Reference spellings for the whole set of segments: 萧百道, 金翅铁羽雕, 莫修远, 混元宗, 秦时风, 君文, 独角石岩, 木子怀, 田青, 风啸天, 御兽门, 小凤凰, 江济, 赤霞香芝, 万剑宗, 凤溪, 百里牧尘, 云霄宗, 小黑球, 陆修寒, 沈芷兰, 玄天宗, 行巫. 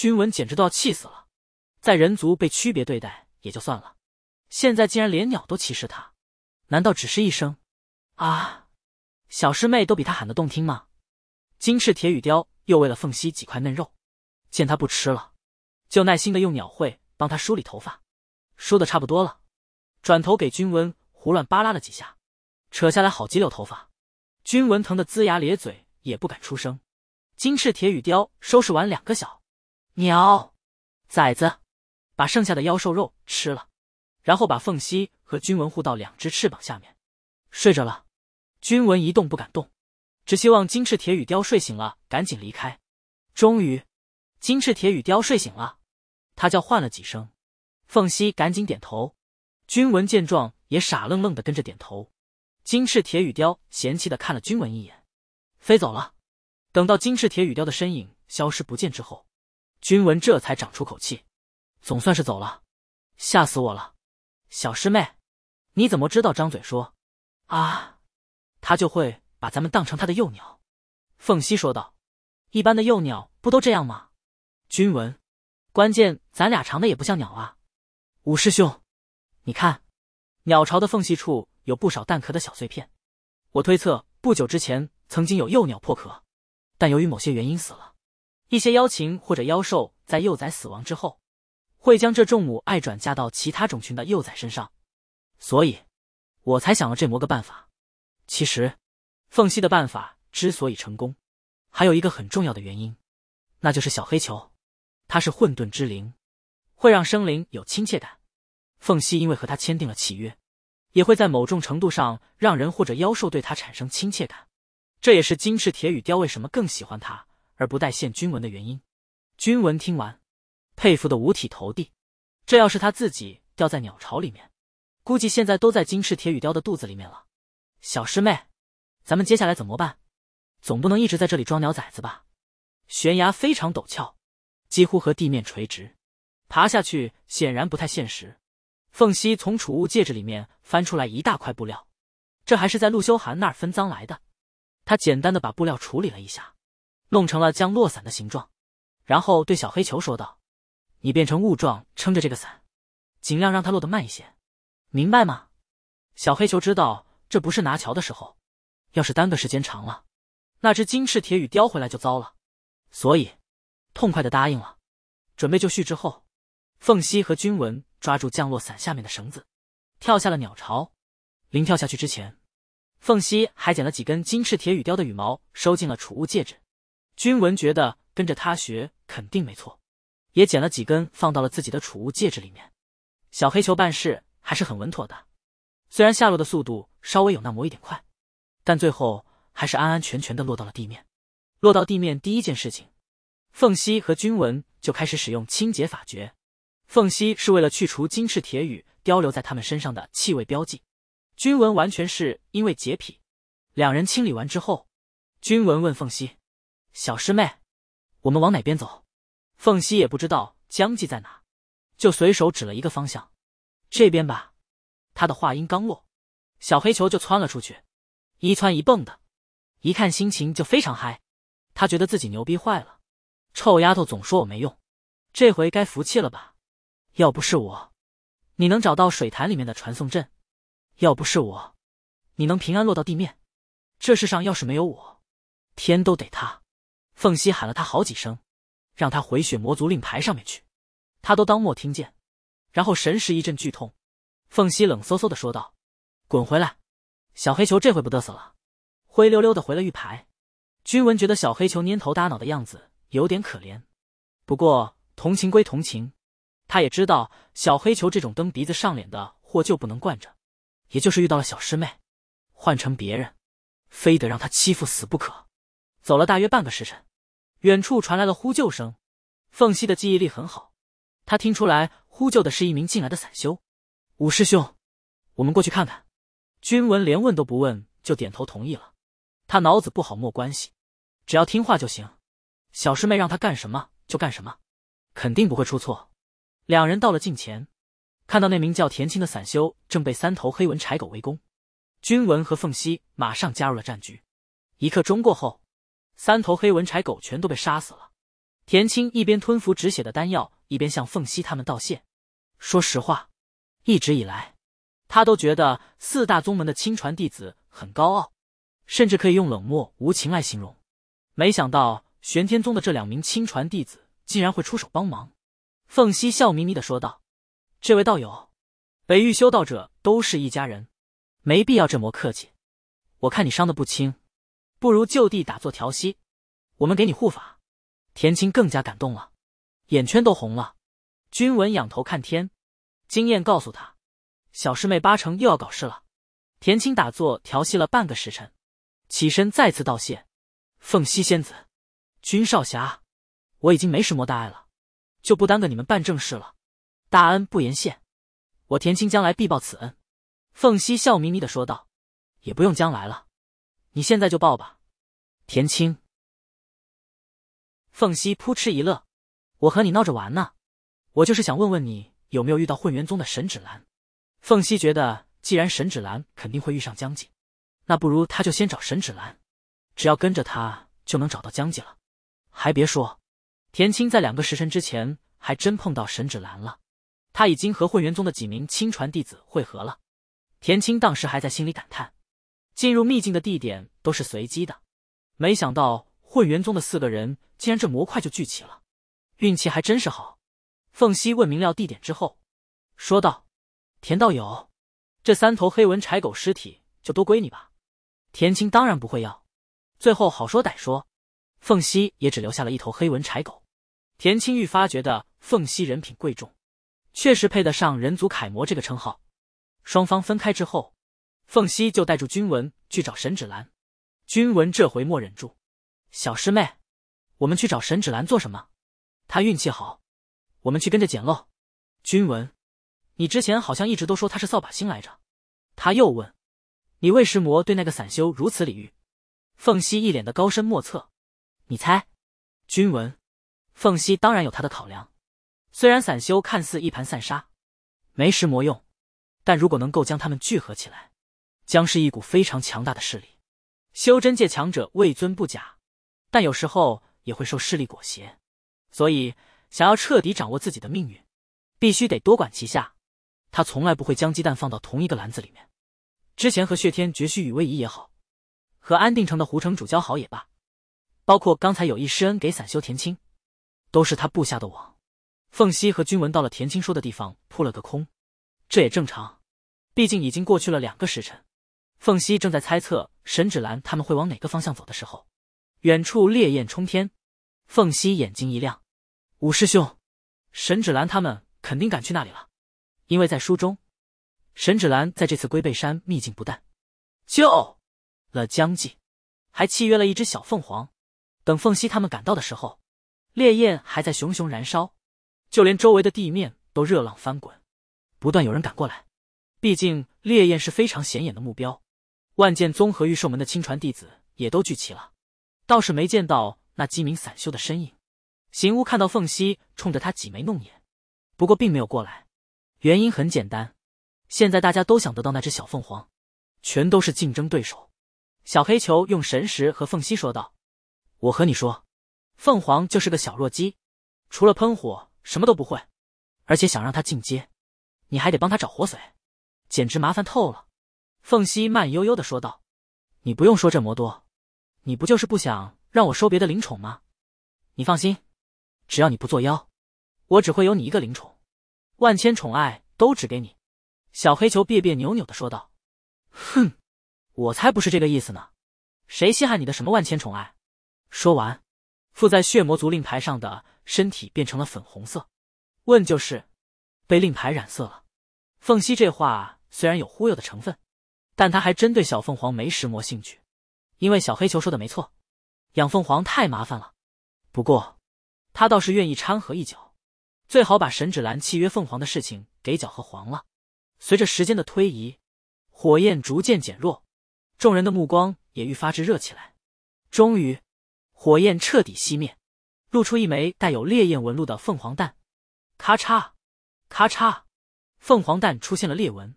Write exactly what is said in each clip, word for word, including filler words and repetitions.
君文简直都要气死了。在人族被区别对待也就算了，现在竟然连鸟都歧视他，难道只是一声啊小师妹都比他喊得动听吗？金翅铁羽雕又为了凤溪几块嫩肉，见他不吃了，就耐心的用鸟喙帮他梳理头发，梳得差不多了，转头给君文胡乱扒拉了几下，扯下来好几绺头发。君文疼得龇牙咧嘴，也不敢出声。金翅铁羽雕收拾完两个小鸟崽子，把剩下的妖兽肉吃了，然后把凤溪和君文护到两只翅膀下面睡着了。君文一动不敢动，只希望金翅铁羽雕睡醒了赶紧离开。终于金翅铁羽雕睡醒了，他叫唤了几声，凤溪赶紧点头，君文见状也傻愣愣的跟着点头。金翅铁羽雕嫌弃的看了君文一眼，飞走了。等到金翅铁羽雕的身影消失不见之后，君文这才长出口气，总算是走了，吓死我了。小师妹，你怎么知道张嘴说啊他就会把咱们当成他的幼鸟？凤溪说道。一般的幼鸟不都这样吗？君文，关键咱俩长得也不像鸟啊。五师兄，你看鸟巢的缝隙处有不少蛋壳的小碎片，我推测不久之前曾经有幼鸟破壳，但由于某些原因死了。一些妖禽或者妖兽在幼崽死亡之后，会将这种母爱转嫁到其他种群的幼崽身上，所以我才想了这么个办法。其实缝隙的办法之所以成功，还有一个很重要的原因，那就是小黑球，它是混沌之灵，会让生灵有亲切感。凤溪因为和他签订了契约，也会在某种程度上让人或者妖兽对他产生亲切感，这也是金翅铁羽雕为什么更喜欢他而不待见君文的原因。君文听完佩服得五体投地，这要是他自己掉在鸟巢里面，估计现在都在金翅铁羽雕的肚子里面了。小师妹，咱们接下来怎么办？总不能一直在这里装鸟崽子吧？悬崖非常陡峭，几乎和地面垂直，爬下去显然不太现实。凤溪从储物戒指里面翻出来一大块布料，这还是在陆修寒那儿分赃来的。他简单的把布料处理了一下，弄成了将落伞的形状，然后对小黑球说道：你变成雾状撑着这个伞，尽量让它落得慢一些，明白吗？小黑球知道这不是拿桥的时候，要是耽搁时间长了，那只金翅铁羽叼回来就糟了，所以痛快的答应了。准备就绪之后，凤溪和君文抓住降落伞下面的绳子，跳下了鸟巢。临跳下去之前，凤溪还捡了几根金翅铁羽雕的羽毛收进了储物戒指。君文觉得跟着他学肯定没错，也捡了几根放到了自己的储物戒指里面。小黑球办事还是很稳妥的，虽然下落的速度稍微有那么一点快，但最后还是安安全全的落到了地面。落到地面第一件事情，凤溪和君文就开始使用清洁法诀。凤溪是为了去除金翅铁羽雕留在他们身上的气味标记，君文完全是因为洁癖。两人清理完之后，君文问凤溪：小师妹，我们往哪边走？凤溪也不知道将计在哪，就随手指了一个方向，这边吧。他的话音刚落，小黑球就窜了出去，一窜一蹦的，一看心情就非常嗨。他觉得自己牛逼坏了，臭丫头总说我没用，这回该服气了吧？要不是我，你能找到水潭里面的传送阵；要不是我，你能平安落到地面。这世上要是没有我，天都得塌。凤溪喊了他好几声，让他回血魔族令牌上面去，他都当没听见，然后神识一阵剧痛。凤溪冷嗖嗖的说道：滚回来！小黑球这回不得死了，灰溜溜的回了玉牌。君文觉得小黑球蔫头耷脑的样子有点可怜，不过同情归同情，他也知道小黑球这种蹬鼻子上脸的祸就不能惯着，也就是遇到了小师妹，换成别人非得让他欺负死不可。走了大约半个时辰，远处传来了呼救声。凤溪的记忆力很好，他听出来呼救的是一名进来的散修。五师兄，我们过去看看。君文连问都不问就点头同意了，他脑子不好没关系，只要听话就行，小师妹让他干什么就干什么，肯定不会出错。两人到了近前，看到那名叫田青的散修正被三头黑纹柴狗围攻，君文和凤溪马上加入了战局。一刻钟过后，三头黑纹柴狗全都被杀死了，田青一边吞服止血的丹药，一边向凤西他们道谢。说实话，一直以来，他都觉得四大宗门的亲传弟子很高傲，甚至可以用冷漠无情来形容。没想到玄天宗的这两名亲传弟子竟然会出手帮忙。凤西笑眯眯地说道：“这位道友，北域修道者都是一家人，没必要这么客气。我看你伤得不轻，不如就地打坐调息，我们给你护法。”田青更加感动了，眼圈都红了。君文仰头看天，经验告诉他，小师妹八成又要搞事了。田青打坐调息了半个时辰，起身再次道谢：“凤西仙子，君少侠，我已经没什么大碍了，就不耽搁你们办正事了。大恩不言谢，我田青将来必报此恩。”凤西笑眯眯地说道：“也不用将来了，你现在就报吧。”田青。凤西扑哧一乐：“我和你闹着玩呢，我就是想问问你有没有遇到混元宗的沈芷兰。”凤西觉得既然沈芷兰肯定会遇上江济，那不如他就先找沈芷兰，只要跟着他就能找到江济了。还别说，田青在两个时辰之前还真碰到沈芷兰了，他已经和混元宗的几名亲传弟子会合了。田青当时还在心里感叹，进入秘境的地点都是随机的，没想到混元宗的四个人竟然这模块就聚齐了，运气还真是好。凤西问明了地点之后说道：“田道友，这三头黑纹柴狗尸体就都归你吧。”田青当然不会要，最后好说歹说，凤西也只留下了一头黑纹柴狗。田青愈发觉得凤西人品贵重，确实配得上人族楷模这个称号。双方分开之后，凤西就带住君文去找沈芷兰。君文这回默忍住：“小师妹，我们去找沈芷兰做什么？她运气好，我们去跟着捡漏。”君文：“你之前好像一直都说她是扫把星来着。”他又问：“你为什么对那个散修如此礼遇？”凤西一脸的高深莫测：“你猜？”君文：“凤西当然有他的考量，虽然散修看似一盘散沙，没什么用，但如果能够将他们聚合起来，将是一股非常强大的势力。修真界强者位尊不假，但有时候也会受势力裹挟，所以想要彻底掌握自己的命运，必须得多管齐下。他从来不会将鸡蛋放到同一个篮子里面。之前和血天绝须与威仪也好，和安定城的胡城主交好也罢，包括刚才有意施恩给散修田青，都是他布下的网。”凤西和君文到了田青说的地方扑了个空，这也正常，毕竟已经过去了两个时辰。凤西正在猜测沈芷兰他们会往哪个方向走的时候，远处烈焰冲天，凤西眼睛一亮：“五师兄，沈芷兰他们肯定赶去那里了。”因为在书中，沈芷兰在这次龟背山秘境不但救了江济，还契约了一只小凤凰。等凤西他们赶到的时候，烈焰还在熊熊燃烧，就连周围的地面都热浪翻滚，不断有人赶过来。毕竟烈焰是非常显眼的目标，万剑宗和御兽门的亲传弟子也都聚齐了，倒是没见到那鸡鸣散修的身影。行巫看到凤西，冲着他挤眉弄眼，不过并没有过来。原因很简单，现在大家都想得到那只小凤凰，全都是竞争对手。小黑球用神识和凤西说道：“我和你说，凤凰就是个小弱鸡，除了喷火什么都不会，而且想让它进阶，你还得帮它找活水，简直麻烦透了。”凤西慢悠悠地说道：“你不用说这么多，你不就是不想让我收别的灵宠吗？你放心，只要你不作妖，我只会有你一个灵宠，万千宠爱都只给你。”小黑球别别扭扭地说道：“哼，我才不是这个意思呢，谁稀罕你的什么万千宠爱？”说完，附在血魔族令牌上的身体变成了粉红色，问就是被令牌染色了。凤西这话虽然有忽悠的成分，但他还真对小凤凰没什么兴趣。因为小黑球说的没错，养凤凰太麻烦了。不过他倒是愿意掺和一脚，最好把沈芷兰契约凤凰的事情给搅和黄了。随着时间的推移，火焰逐渐减弱，众人的目光也愈发炙热起来。终于火焰彻底熄灭，露出一枚带有烈焰纹路的凤凰蛋。咔嚓咔嚓，凤凰蛋出现了裂纹。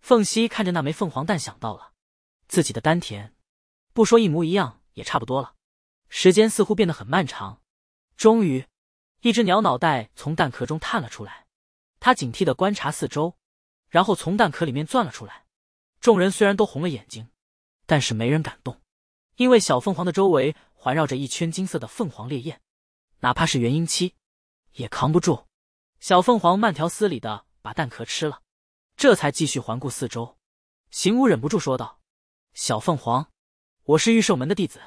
凤西看着那枚凤凰蛋想到了自己的丹田，不说一模一样也差不多了。时间似乎变得很漫长，终于，一只鸟脑袋从蛋壳中探了出来，它警惕地观察四周，然后从蛋壳里面钻了出来。众人虽然都红了眼睛，但是没人敢动，因为小凤凰的周围环绕着一圈金色的凤凰烈焰，哪怕是元婴期也扛不住。小凤凰慢条斯理地把蛋壳吃了，这才继续环顾四周。邢武忍不住说道：“小凤凰，我是御兽门的弟子，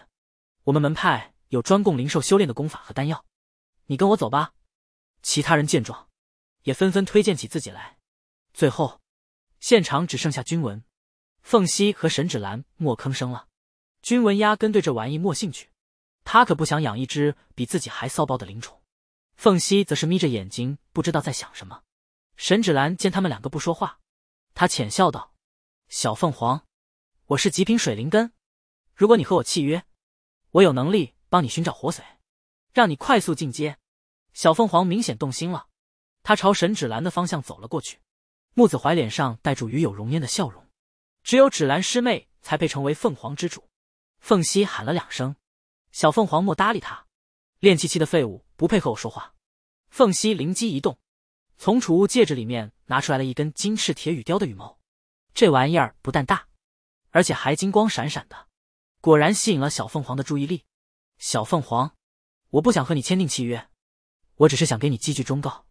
我们门派有专供灵兽修炼的功法和丹药，你跟我走吧。”其他人见状，也纷纷推荐起自己来。最后，现场只剩下君文、凤溪和沈芷兰莫吭声了。君文压根对这玩意没兴趣，他可不想养一只比自己还骚包的灵宠。凤溪则是眯着眼睛，不知道在想什么。沈芷兰见他们两个不说话，他浅笑道：“小凤凰，我是极品水灵根，如果你和我契约，我有能力帮你寻找活水，让你快速进阶。”小凤凰明显动心了，他朝沈芷兰的方向走了过去。木子怀脸上带住与有容焉的笑容，只有芷兰师妹才配成为凤凰之主。凤溪喊了两声，小凤凰莫搭理他，练气期的废物不配和我说话。凤溪灵机一动，从储物戒指里面拿出来了一根金翅铁羽雕的羽毛，这玩意儿不但大，而且还金光闪闪的，果然吸引了小凤凰的注意力。“小凤凰，我不想和你签订契约，我只是想给你几句忠告。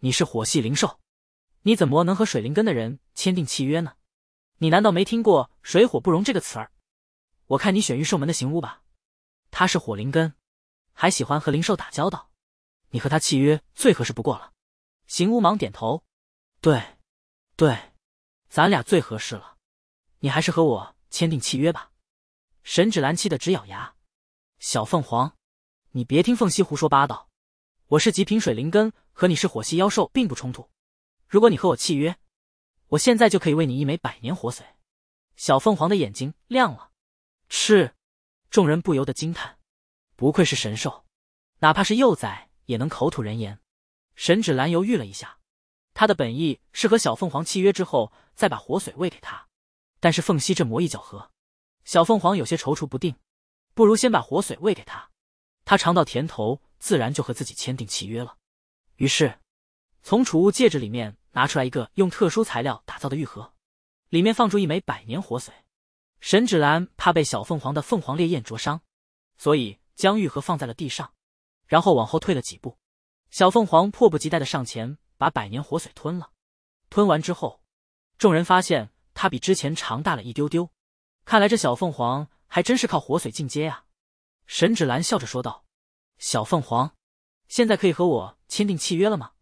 你是火系灵兽，你怎么能和水灵根的人签订契约呢？你难道没听过水火不容这个词儿？我看你选御兽门的行巫吧，他是火灵根，还喜欢和灵兽打交道，你和他契约最合适不过了。”行巫忙点头：“对对，咱俩最合适了，你还是和我签订契约吧。”沈芷兰气得直咬牙：“小凤凰，你别听凤溪胡说八道，我是极品水灵根，和你是火系妖兽并不冲突，如果你和我契约，我现在就可以喂你一枚百年活水。”小凤凰的眼睛亮了，吃！众人不由得惊叹，不愧是神兽，哪怕是幼崽也能口吐人言。沈芷兰犹豫了一下，他的本意是和小凤凰契约之后再把活水喂给他，但是凤溪这魔一搅和，小凤凰有些踌躇不定，不如先把活水喂给他，他尝到甜头，自然就和自己签订契约了。于是，从储物戒指里面拿出来一个用特殊材料打造的玉盒，里面放出一枚百年活水。沈芷兰怕被小凤凰的凤凰烈焰灼伤，所以将玉盒放在了地上，然后往后退了几步。小凤凰迫不及待的上前把百年活水吞了，吞完之后，众人发现它比之前长大了一丢丢。看来这小凤凰还真是靠活水进阶啊。沈芷兰笑着说道：“小凤凰，现在可以和我签订契约了吗？”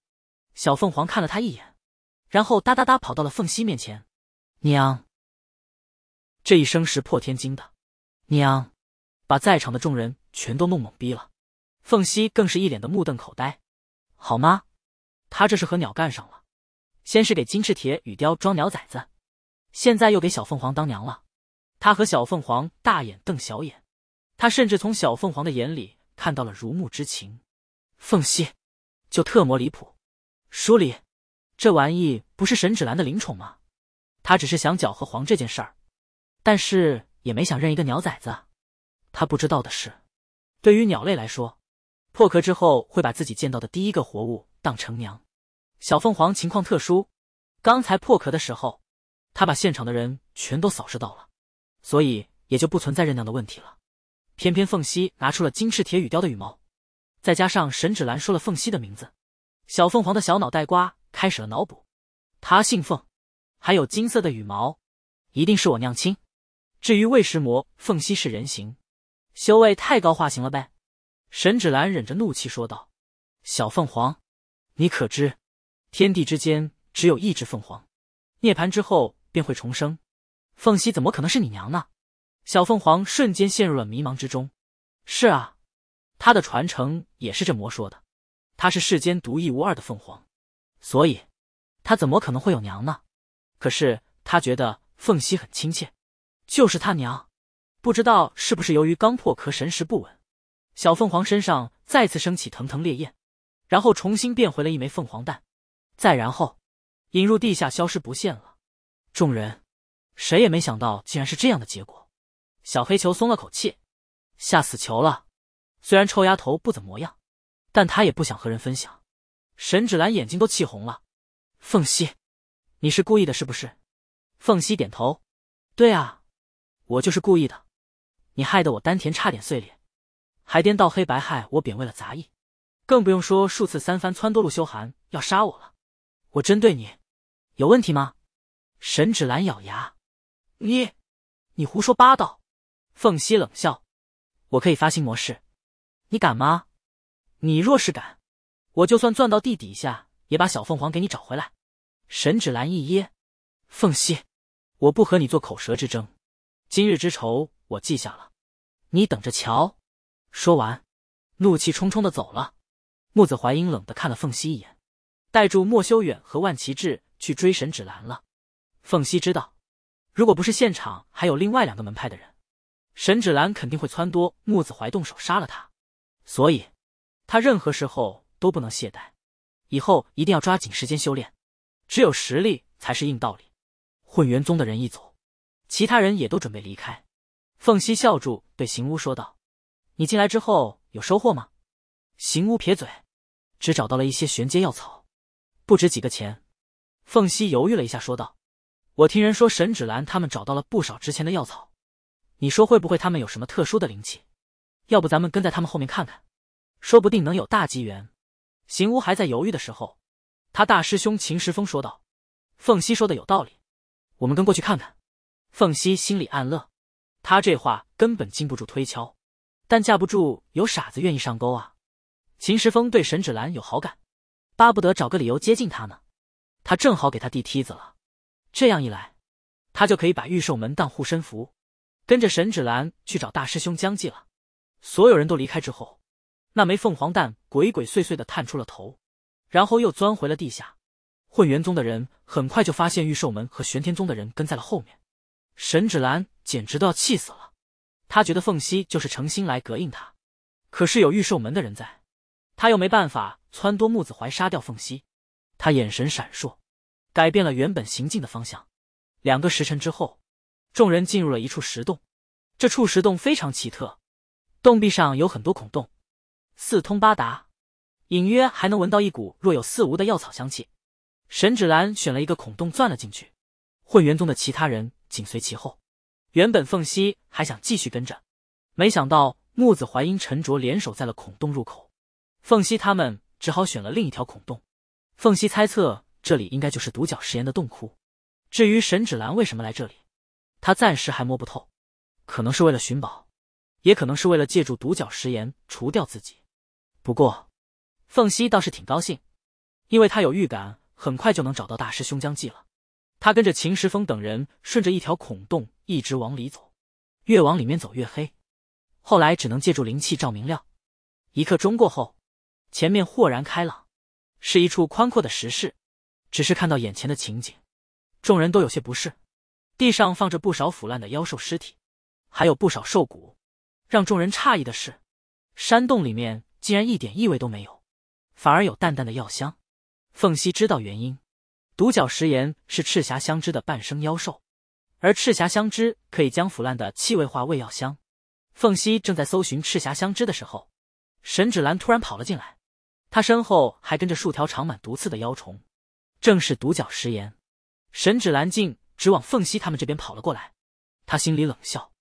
小凤凰看了他一眼，然后哒哒哒跑到了凤溪面前。娘！这一声石破天惊的娘，把在场的众人全都弄懵逼了。凤溪更是一脸的目瞪口呆。好吗？他这是和鸟干上了，先是给金翅铁羽雕装鸟崽子，现在又给小凤凰当娘了。他和小凤凰大眼瞪小眼，他甚至从小凤凰的眼里看到了如沐之情。凤溪，就特么离谱！书里，这玩意不是沈芷兰的灵宠吗？他只是想搅和黄这件事儿，但是也没想认一个鸟崽子。他不知道的是，对于鸟类来说，破壳之后会把自己见到的第一个活物当成娘。小凤凰情况特殊，刚才破壳的时候，他把现场的人全都扫视到了，所以也就不存在认娘的问题了。偏偏凤溪拿出了金翅铁羽雕的羽毛，再加上沈芷兰说了凤溪的名字，小凤凰的小脑袋瓜开始了脑补。他姓凤，还有金色的羽毛，一定是我娘亲。至于喂食魔，凤溪是人形，修为太高化形了呗。沈芷兰忍着怒气说道：“小凤凰，你可知天地之间只有一只凤凰，涅槃之后便会重生，凤溪怎么可能是你娘呢？”小凤凰瞬间陷入了迷茫之中。是啊，她的传承也是这魔说的，她是世间独一无二的凤凰，所以她怎么可能会有娘呢？可是她觉得凤溪很亲切，就是她娘。不知道是不是由于刚破壳神识不稳，小凤凰身上再次升起腾腾烈焰，然后重新变回了一枚凤凰蛋，再然后引入地下消失不见了。众人谁也没想到竟然是这样的结果。小黑球松了口气，吓死球了。虽然臭丫头不怎么样，但他也不想和人分享。沈芷兰眼睛都气红了。凤溪，你是故意的是不是？凤溪点头。对啊，我就是故意的。你害得我丹田差点碎裂，还颠倒黑白害我贬位了杂役，更不用说数次三番撺掇陆修寒要杀我了。我针对你，有问题吗？沈芷兰咬牙，你，你胡说八道！凤溪冷笑，我可以发新模式，你敢吗？你若是敢，我就算钻到地底下，也把小凤凰给你找回来。沈芷兰一噎，凤溪，我不和你做口舌之争，今日之仇我记下了，你等着瞧。说完，怒气冲冲的走了。木子怀阴冷的看了凤溪一眼，带住莫修远和万奇志去追沈芷兰了。凤溪知道，如果不是现场还有另外两个门派的人，沈芷兰肯定会撺掇木子怀动手杀了他，所以他任何时候都不能懈怠，以后一定要抓紧时间修炼，只有实力才是硬道理。混元宗的人一走，其他人也都准备离开。凤溪笑住对行巫说道，你进来之后有收获吗？行巫撇嘴，只找到了一些玄阶药草，不值几个钱。凤溪犹豫了一下说道，我听人说沈芷兰他们找到了不少值钱的药草，你说会不会他们有什么特殊的灵气？要不咱们跟在他们后面看看，说不定能有大机缘。行巫还在犹豫的时候，他大师兄秦时风说道，凤溪说的有道理，我们跟过去看看。凤溪心里暗乐，他这话根本经不住推敲，但架不住有傻子愿意上钩啊。秦时风对沈芷兰有好感，巴不得找个理由接近他呢，他正好给他递梯子了，这样一来他就可以把御兽门当护身符，跟着沈芷兰去找大师兄江继了。所有人都离开之后，那枚凤凰蛋鬼鬼祟祟地探出了头，然后又钻回了地下。混元宗的人很快就发现御兽门和玄天宗的人跟在了后面，沈芷兰简直都要气死了。他觉得凤溪就是诚心来膈应他，可是有御兽门的人在，他又没办法撺掇木子怀杀掉凤溪。他眼神闪烁，改变了原本行进的方向。两个时辰之后，众人进入了一处石洞。这处石洞非常奇特，洞壁上有很多孔洞，四通八达，隐约还能闻到一股若有似无的药草香气。沈芷兰选了一个孔洞钻了进去，混元宗的其他人紧随其后。原本凤溪还想继续跟着，没想到木子怀阴陈卓联手在了孔洞入口，凤溪他们只好选了另一条孔洞。凤溪猜测这里应该就是独角石岩的洞窟，至于沈芷兰为什么来这里，他暂时还摸不透，可能是为了寻宝，也可能是为了借助独角石岩除掉自己。不过凤溪倒是挺高兴，因为他有预感很快就能找到大师兄江继了。他跟着秦时风等人顺着一条孔洞一直往里走，越往里面走越黑，后来只能借助灵气照明亮。一刻钟过后，前面豁然开朗，是一处宽阔的石室。只是看到眼前的情景，众人都有些不适，地上放着不少腐烂的妖兽尸体，还有不少兽骨。让众人诧异的是，山洞里面竟然一点异味都没有，反而有淡淡的药香。凤溪知道原因，独角石岩是赤霞香芝的半生妖兽，而赤霞香芝可以将腐烂的气味化为药香。凤溪正在搜寻赤霞香芝的时候，沈芷兰突然跑了进来，她身后还跟着数条长满毒刺的妖虫，正是独角石岩。沈芷兰径直往凤溪他们这边跑了过来，她心里冷笑，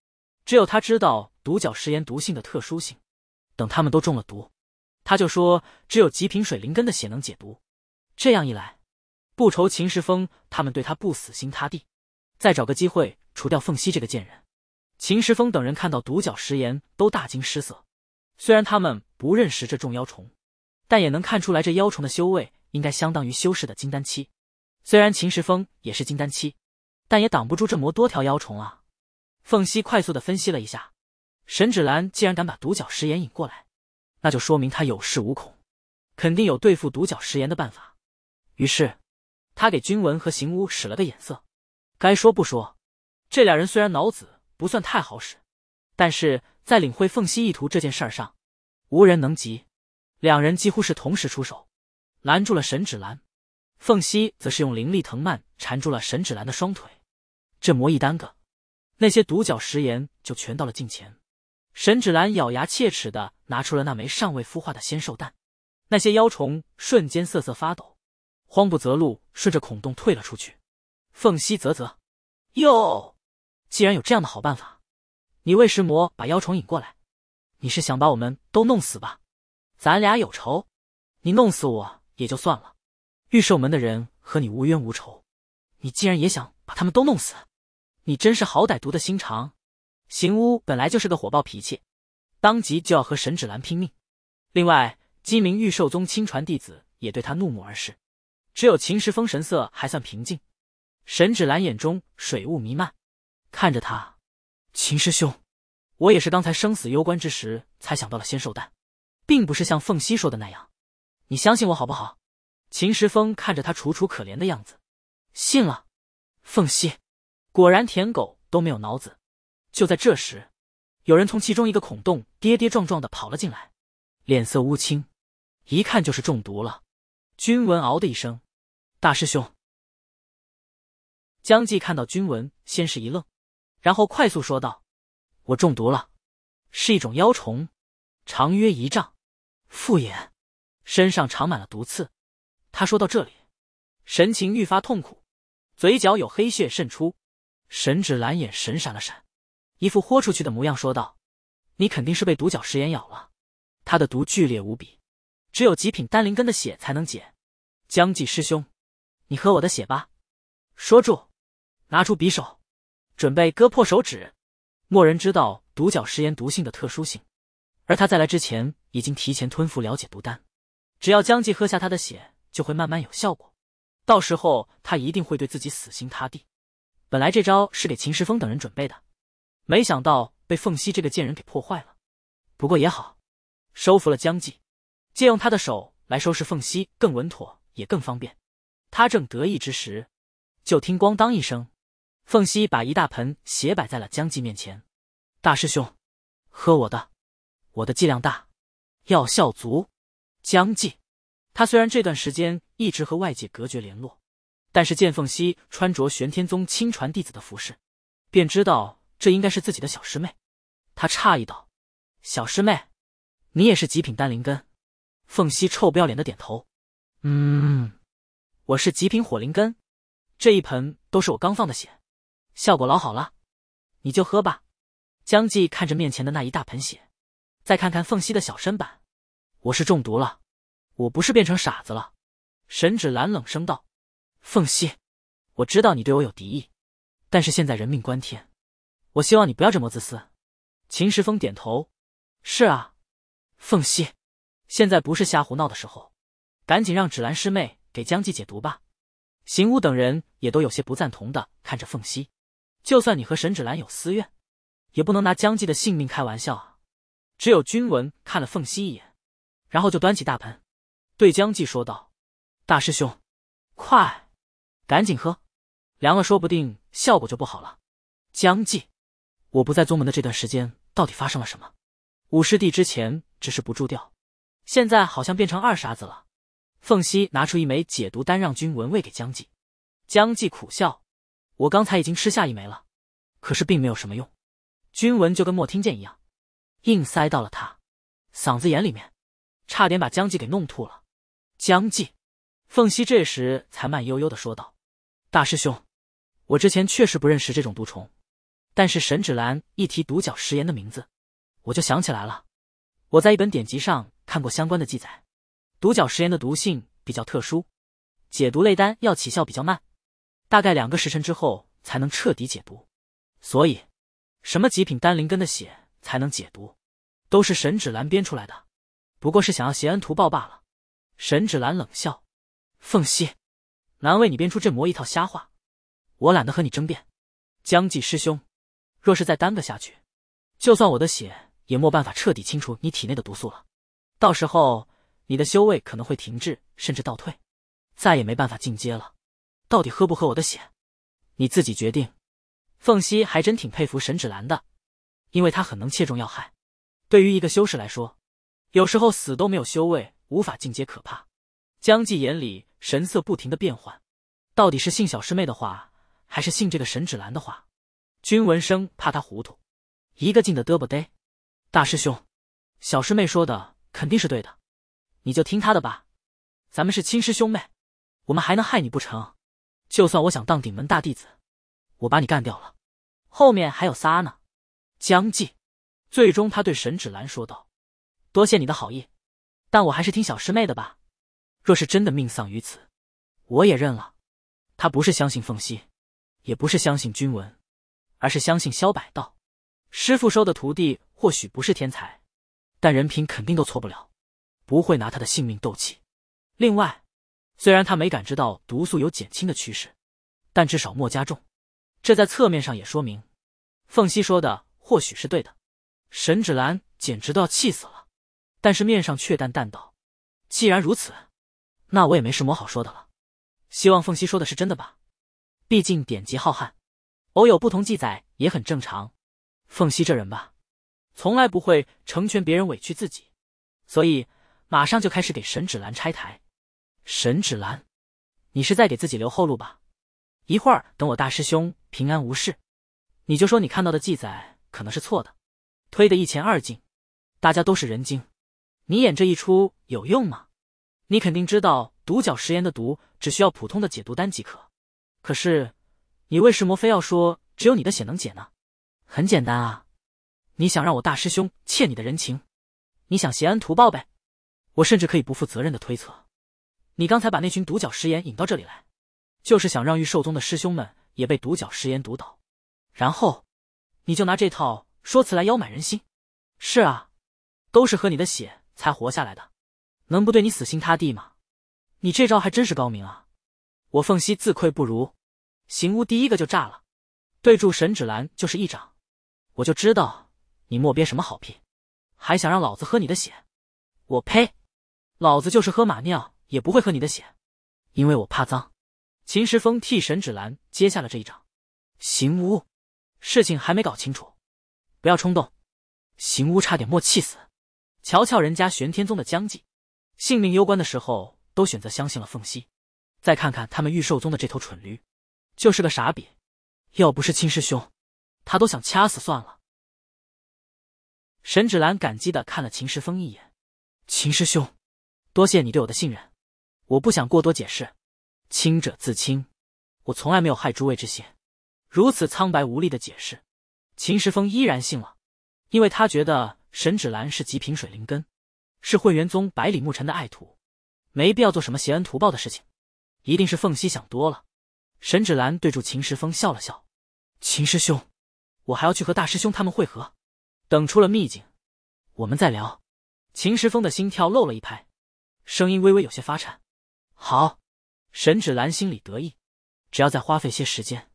只有她知道独角石岩毒性的特殊性，等他们都中了毒，她就说只有极品水灵根的血能解毒。这样一来，不愁秦时风他们对他不死心塌地，再找个机会除掉凤溪这个贱人。秦时风等人看到独角石岩都大惊失色，虽然他们不认识这众妖虫，但也能看出来这妖虫的修为应该相当于修士的金丹期。虽然秦时风也是金丹期，但也挡不住这魔多条妖虫啊。凤溪快速的分析了一下，沈芷兰既然敢把独角石岩引过来，那就说明他有恃无恐，肯定有对付独角石岩的办法。于是他给君文和行巫使了个眼色，该说不说，这俩人虽然脑子不算太好使，但是在领会凤溪意图这件事儿上无人能及。两人几乎是同时出手，拦住了沈芷兰。凤溪则是用灵力藤蔓缠住了沈芷兰的双腿。这魔一耽搁，那些独角石岩就全到了近前。沈芷兰咬牙切齿地拿出了那枚尚未孵化的仙兽蛋，那些妖虫瞬间瑟瑟发抖，慌不择路，顺着孔洞退了出去。凤兮啧啧，哟，既然有这样的好办法，你为石魔把妖虫引过来，你是想把我们都弄死吧？咱俩有仇，你弄死我也就算了，御兽门的人和你无冤无仇，你既然也想把他们都弄死，你真是好歹毒的心肠。行巫本来就是个火爆脾气，当即就要和沈芷兰拼命。另外，鸡鸣御兽宗亲传弟子也对他怒目而视。只有秦时风神色还算平静，沈芷兰眼中水雾弥漫，看着他，秦师兄，我也是刚才生死攸关之时才想到了仙兽蛋，并不是像凤兮说的那样，你相信我好不好？秦时风看着他楚楚可怜的样子，信了。凤兮果然舔狗都没有脑子。就在这时，有人从其中一个孔洞跌跌撞撞地跑了进来，脸色乌青，一看就是中毒了。君文嗷的一声，大师兄。江济看到君文先是一愣，然后快速说道，我中毒了，是一种妖虫，长约一丈，复眼，身上长满了毒刺。他说到这里，神情愈发痛苦，嘴角有黑血渗出。沈芷兰眼神闪了闪，一副豁出去的模样，说道，你肯定是被独角石眼咬了，它的毒剧烈无比，只有极品丹灵根的血才能解。江济师兄，你喝我的血吧。说住，拿出匕首，准备割破手指。没人知道独角石眼毒性的特殊性，而他在来之前已经提前吞服了解毒丹，只要江济喝下他的血，就会慢慢有效果，到时候他一定会对自己死心塌地。本来这招是给秦时风等人准备的，没想到被凤兮这个贱人给破坏了。不过也好，收服了江济，借用他的手来收拾凤兮更稳妥也更方便。他正得意之时，就听咣当一声，凤兮把一大盆血摆在了江济面前。大师兄，喝我的，我的剂量大，药效足。江济他虽然这段时间一直和外界隔绝联络，但是见凤兮穿着玄天宗亲传弟子的服饰，便知道这应该是自己的小师妹。他诧异道，小师妹，你也是极品丹灵根？凤兮臭不要脸的点头，嗯，我是极品火灵根，这一盆都是我刚放的血，效果老好了，你就喝吧。江济看着面前的那一大盆血，再看看凤兮的小身板，我是中毒了，我不是变成傻子了。沈芷兰冷声道，凤兮，我知道你对我有敌意，但是现在人命关天，我希望你不要这么自私。秦时风点头，是啊，凤兮，现在不是瞎胡闹的时候，赶紧让芷兰师妹给江济解毒吧。邢武等人也都有些不赞同的看着凤兮，就算你和沈芷兰有私怨，也不能拿江济的性命开玩笑啊。只有君文看了凤兮一眼，然后就端起大盆对江济说道，大师兄，快赶紧喝，凉了说不定效果就不好了。江济，我不在宗门的这段时间到底发生了什么？五师弟之前只是不住调，现在好像变成二傻子了。凤兮拿出一枚解毒丹让君文喂给江济，江济苦笑，我刚才已经吃下一枚了，可是并没有什么用。君文就跟没听见一样，硬塞到了他嗓子眼里面，差点把江济给弄吐了。江济，凤兮这时才慢悠悠地说道，大师兄，我之前确实不认识这种毒虫，但是沈芷兰一提独角石岩的名字，我就想起来了。我在一本典籍上看过相关的记载，独角石岩的毒性比较特殊，解毒类丹药起效比较慢，大概两个时辰之后才能彻底解毒，所以什么极品丹灵根的血才能解毒，都是沈芷兰编出来的，不过是想要挟恩图报罢了。沈芷兰冷笑，凤兮，难为你编出这魔一套瞎话，我懒得和你争辩。江济师兄，若是再耽搁下去，就算我的血也没办法彻底清除你体内的毒素了，到时候你的修为可能会停滞甚至倒退，再也没办法进阶了。到底喝不喝我的血，你自己决定。凤兮还真挺佩服沈芷兰的，因为她很能切中要害，对于一个修士来说，有时候死都没有修为无法进阶可怕。江济眼里神色不停地变换，到底是信小师妹的话，还是信这个沈芷兰的话？君文生怕他糊涂，一个劲的嘚不嘚，大师兄，小师妹说的肯定是对的，你就听他的吧。咱们是亲师兄妹，我们还能害你不成？就算我想当顶门大弟子，我把你干掉了，后面还有仨呢。将计。最终他对沈芷兰说道：“多谢你的好意，但我还是听小师妹的吧。若是真的命丧于此，我也认了。”他不是相信凤溪，也不是相信君文，而是相信萧百道。师父收的徒弟或许不是天才，但人品肯定都错不了，不会拿他的性命斗气。另外，虽然他没感知到毒素有减轻的趋势，但至少莫加重，这在侧面上也说明凤溪说的或许是对的。沈芷兰简直都要气死了，但是面上却淡淡道：“既然如此，那我也没什么好说的了。希望凤溪说的是真的吧，毕竟典籍浩瀚，偶有不同记载也很正常。凤溪这人吧，从来不会成全别人委屈自己。”所以马上就开始给沈芷兰拆台。“沈芷兰，你是在给自己留后路吧？一会儿等我大师兄平安无事，你就说你看到的记载可能是错的，推得一乾二净，大家都是人精。你演这一出有用吗？你肯定知道独角石岩的毒只需要普通的解毒丹即可，可是你为什么非要说只有你的血能解呢？很简单啊，你想让我大师兄欠你的人情，你想挟恩图报呗。我甚至可以不负责任的推测，你刚才把那群独角石岩引到这里来，就是想让玉兽宗的师兄们也被独角石岩毒倒，然后你就拿这套说辞来邀买人心。是啊，都是喝你的血才活下来的，能不对你死心塌地吗？你这招还真是高明啊，我凤溪自愧不如。”行屋第一个就炸了，对住沈芷兰就是一掌。“我就知道你莫憋什么好屁，还想让老子喝你的血？我呸，老子就是喝马尿也不会喝你的血，因为我怕脏。”秦时风替沈芷兰接下了这一掌。“行屋，事情还没搞清楚，不要冲动。”行屋差点默气死，瞧瞧人家玄天宗的将计，性命攸关的时候都选择相信了凤溪，再看看他们玉兽宗的这头蠢驴，就是个傻逼，要不是亲师兄，他都想掐死算了。沈芷兰感激地看了秦时风一眼：“秦师兄，多谢你对我的信任，我不想过多解释，清者自清，我从来没有害诸位之心。”如此苍白无力的解释，秦时风依然信了，因为他觉得沈芷兰是极品水灵根，是混元宗百里牧尘的爱徒，没必要做什么挟恩图报的事情，一定是凤溪想多了。沈芷兰对住秦时风笑了笑：“秦师兄，我还要去和大师兄他们会合，等出了秘境，我们再聊。”秦时风的心跳漏了一拍，声音微微有些发颤。“好。”沈芷兰心里得意，只要再花费些时间，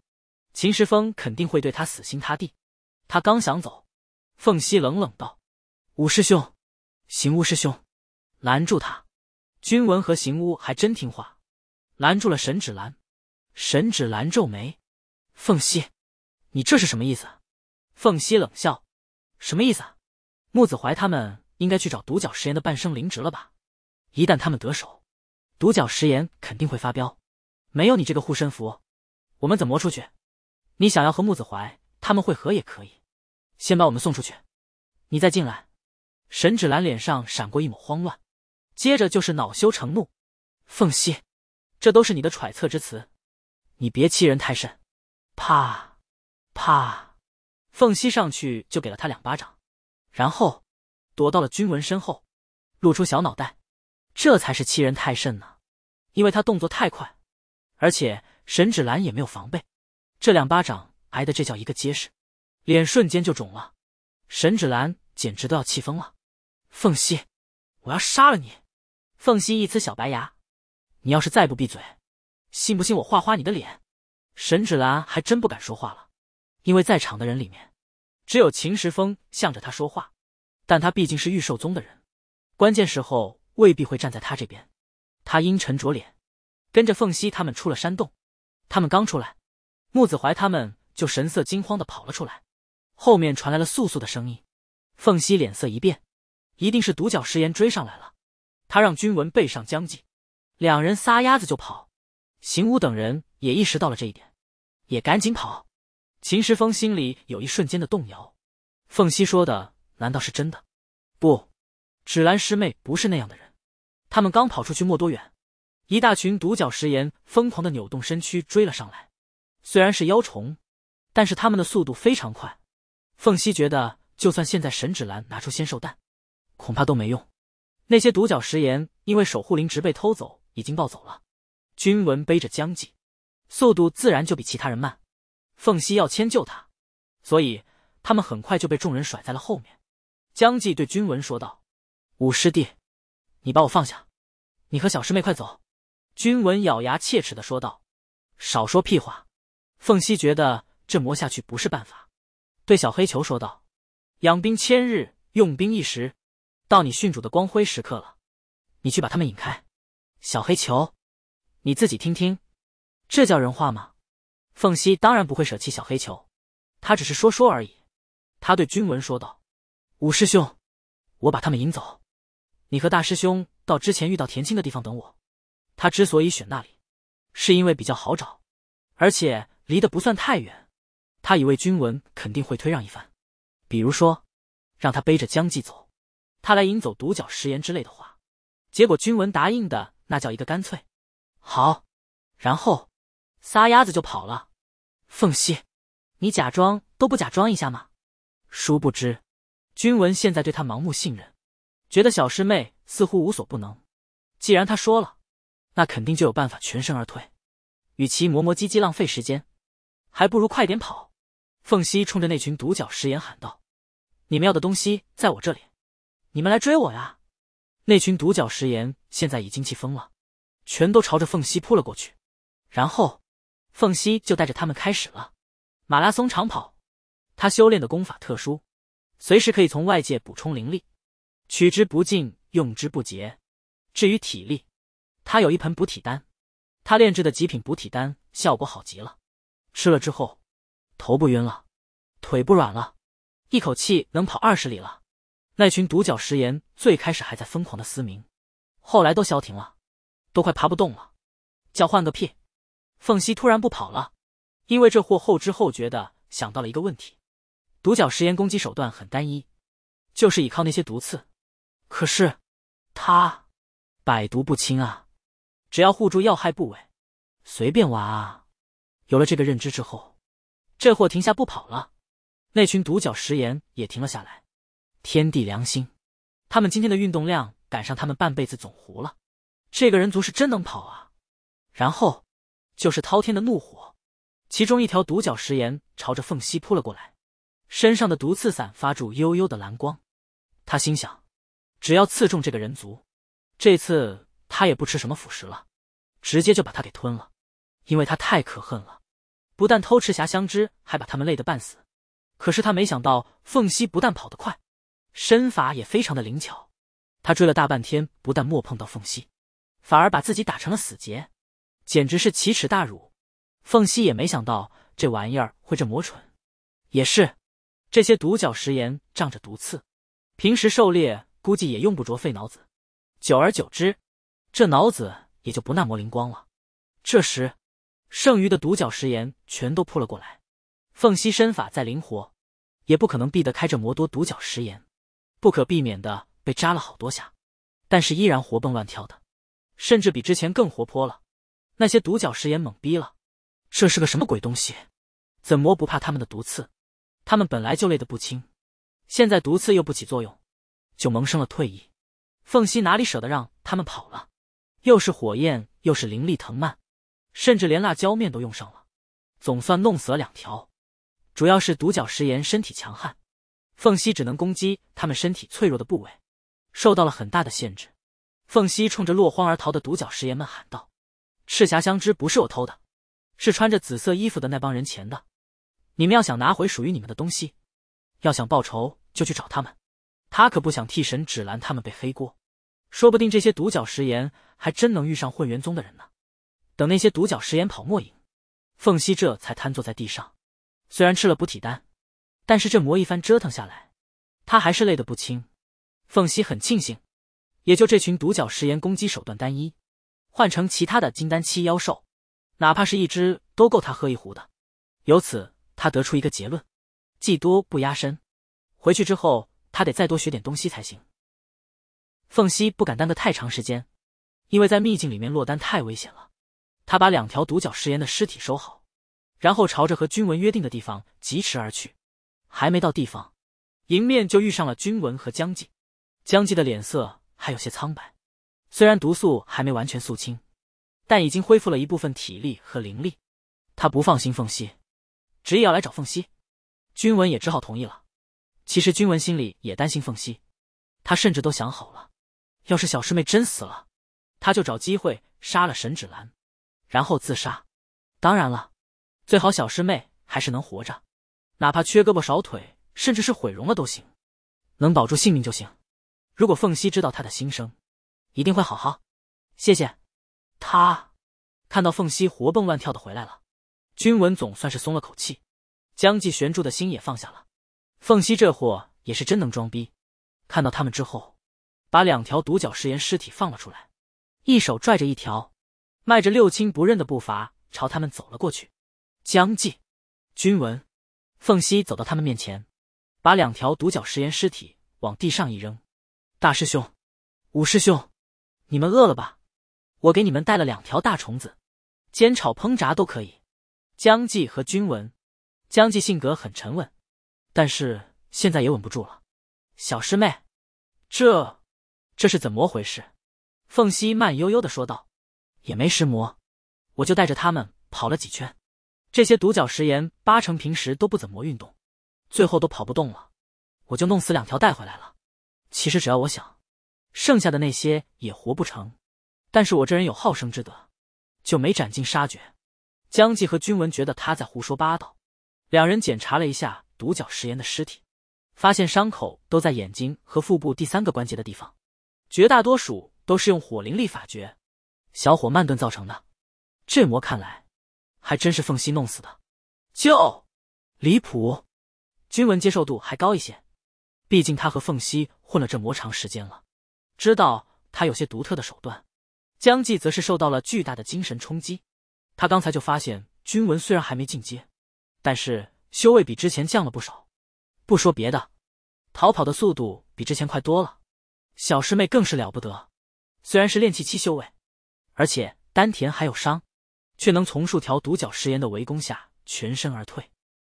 秦时风肯定会对他死心塌地。他刚想走，凤溪冷冷道：“武师兄，行巫师兄，拦住他。”君文和行巫还真听话，拦住了沈芷兰。沈芷兰皱眉：“凤溪，你这是什么意思？”凤溪冷笑：“什么意思啊？木子怀他们应该去找独角石岩的半生灵植了吧？一旦他们得手，独角石岩肯定会发飙，没有你这个护身符，我们怎么出去？你想要和木子怀他们会合也可以，先把我们送出去，你再进来。”沈芷兰脸上闪过一抹慌乱，接着就是恼羞成怒：“凤溪，这都是你的揣测之词，你别欺人太甚。”啪啪，凤溪上去就给了他两巴掌，然后躲到了君文身后，露出小脑袋。这才是欺人太甚呢，因为他动作太快，而且沈芷兰也没有防备，这两巴掌挨得这叫一个结实，脸瞬间就肿了。沈芷兰简直都要气疯了：“凤溪，我要杀了你！”凤溪一呲小白牙：“你要是再不闭嘴，信不信我画花你的脸？”沈芷兰还真不敢说话了，因为在场的人里面，只有秦时风向着他说话，但他毕竟是玉兽宗的人，关键时候未必会站在他这边。他阴沉着脸，跟着凤溪他们出了山洞。他们刚出来，木子怀他们就神色惊慌地跑了出来，后面传来了簌簌的声音。凤溪脸色一变，一定是独角石岩追上来了。他让君文背上将计，两人撒丫子就跑。邢武等人也意识到了这一点，也赶紧跑。秦时风心里有一瞬间的动摇，凤溪说的难道是真的？不，芷兰师妹不是那样的人，他们刚跑出去没多远，一大群独角石岩疯狂的扭动身躯追了上来。虽然是妖虫，但是他们的速度非常快。凤西觉得，就算现在沈芷兰拿出仙兽蛋，恐怕都没用。那些独角石岩因为守护灵植被偷走，已经暴走了。君文背着将计，速度自然就比其他人慢。凤西要迁就他，所以他们很快就被众人甩在了后面。将计对君文说道：“五师弟，你把我放下，你和小师妹快走。”君文咬牙切齿地说道：“少说屁话。”凤西觉得这磨下去不是办法，对小黑球说道：“养兵千日，用兵一时，到你郡主的光辉时刻了，你去把他们引开。”小黑球，你自己听听，这叫人话吗？凤西当然不会舍弃小黑球，他只是说说而已。他对君文说道：“五师兄，我把他们引走，你和大师兄到之前遇到田青的地方等我。他之所以选那里，是因为比较好找，而且离得不算太远。他以为君文肯定会推让一番，比如说让他背着将计走，他来引走独角石岩之类的话。结果君文答应的那叫一个干脆。好，然后。”撒丫子就跑了。凤西，你假装都不假装一下吗？殊不知，君文现在对他盲目信任，觉得小师妹似乎无所不能。既然他说了，那肯定就有办法全身而退。与其磨磨唧唧浪费时间，还不如快点跑。凤西冲着那群独角石岩喊道：“你们要的东西在我这里，你们来追我呀！”那群独角石岩现在已经气疯了，全都朝着凤西扑了过去。然后凤西就带着他们开始了马拉松长跑。他修炼的功法特殊，随时可以从外界补充灵力，取之不尽，用之不竭。至于体力，他有一盆补体丹，他炼制的极品补体丹效果好极了，吃了之后头不晕了，腿不软了，一口气能跑二十里了。那群独角石岩最开始还在疯狂的嘶鸣，后来都消停了，都快爬不动了，叫唤个屁。凤西突然不跑了，因为这货后知后觉的想到了一个问题：独角石岩攻击手段很单一，就是倚靠那些毒刺。可是他百毒不侵啊，只要护住要害部位，随便玩啊。有了这个认知之后，这货停下不跑了，那群独角石岩也停了下来。天地良心，他们今天的运动量赶上他们半辈子总和了。这个人族是真能跑啊！然后就是滔天的怒火，其中一条独角石岩朝着凤西扑了过来，身上的毒刺伞发出幽幽的蓝光。他心想，只要刺中这个人族，这次他也不吃什么腐蚀了，直接就把他给吞了，因为他太可恨了，不但偷吃霞香汁，还把他们累得半死。可是他没想到，凤西不但跑得快，身法也非常的灵巧。他追了大半天，不但没碰到凤西，反而把自己打成了死结，简直是奇耻大辱。凤西也没想到这玩意儿会这么蠢。也是，这些独角石岩仗着毒刺，平时狩猎估计也用不着费脑子，久而久之，这脑子也就不那么灵光了。这时剩余的独角石岩全都扑了过来，凤西身法再灵活，也不可能避得开这魔多独角石岩，不可避免的被扎了好多下，但是依然活蹦乱跳的，甚至比之前更活泼了。那些独角石岩懵逼了，这是个什么鬼东西？怎么不怕他们的毒刺？他们本来就累得不轻，现在毒刺又不起作用，就萌生了退意。凤西哪里舍得让他们跑了？又是火焰，又是灵力藤蔓，甚至连辣椒面都用上了，总算弄死了两条。主要是独角石岩身体强悍，凤西只能攻击他们身体脆弱的部位，受到了很大的限制。凤西冲着落荒而逃的独角石岩们喊道：“赤霞香汁不是我偷的，是穿着紫色衣服的那帮人钱的。你们要想拿回属于你们的东西，要想报仇就去找他们。他可不想替沈芷兰他们背黑锅，说不定这些独角石岩还真能遇上混元宗的人呢。”等那些独角石岩跑没影，凤西这才瘫坐在地上。虽然吃了补体丹，但是这魔一番折腾下来，他还是累得不轻。凤西很庆幸，也就这群独角石岩攻击手段单一，换成其他的金丹期妖兽，哪怕是一只都够他喝一壶的。由此他得出一个结论：技多不压身，回去之后他得再多学点东西才行。凤西不敢耽搁太长时间，因为在秘境里面落单太危险了。他把两条独角石岩的尸体收好，然后朝着和君文约定的地方疾驰而去。还没到地方，迎面就遇上了君文和江纪。江纪的脸色还有些苍白，虽然毒素还没完全肃清，但已经恢复了一部分体力和灵力。他不放心凤溪，执意要来找凤溪。君文也只好同意了。其实君文心里也担心凤溪，他甚至都想好了，要是小师妹真死了，他就找机会杀了沈芷兰，然后自杀。当然了，最好小师妹还是能活着，哪怕缺胳膊少腿，甚至是毁容了都行，能保住性命就行。如果凤溪知道他的心声，一定会好好谢谢他。看到凤溪活蹦乱跳的回来了，君文总算是松了口气，将计悬住的心也放下了。凤溪这货也是真能装逼，看到他们之后，把两条独角石岩尸体放了出来，一手拽着一条，迈着六亲不认的步伐朝他们走了过去。江纪、君文、凤溪走到他们面前，把两条独角石岩尸体往地上一扔。大师兄、五师兄，你们饿了吧？我给你们带了两条大虫子，煎炒烹炸都可以。江纪和君文，江纪性格很沉稳，但是现在也稳不住了。小师妹，这这是怎么回事？凤溪慢悠悠地说道。也没食魔，我就带着他们跑了几圈。这些独角石岩八成平时都不怎么运动，最后都跑不动了，我就弄死两条带回来了。其实只要我想，剩下的那些也活不成，但是我这人有好生之德，就没斩尽杀绝。江纪和君文觉得他在胡说八道，两人检查了一下独角石岩的尸体，发现伤口都在眼睛和腹部第三个关节的地方，绝大多数都是用火灵力法诀小火慢炖造成的。这魔看来还真是凤溪弄死的，就离谱。君文接受度还高一些，毕竟他和凤溪混了这么长时间了，知道他有些独特的手段。江纪则是受到了巨大的精神冲击，他刚才就发现君文虽然还没进阶，但是修为比之前降了不少，不说别的，逃跑的速度比之前快多了。小师妹更是了不得，虽然是炼气期修为，而且丹田还有伤，却能从数条独角石岩的围攻下全身而退，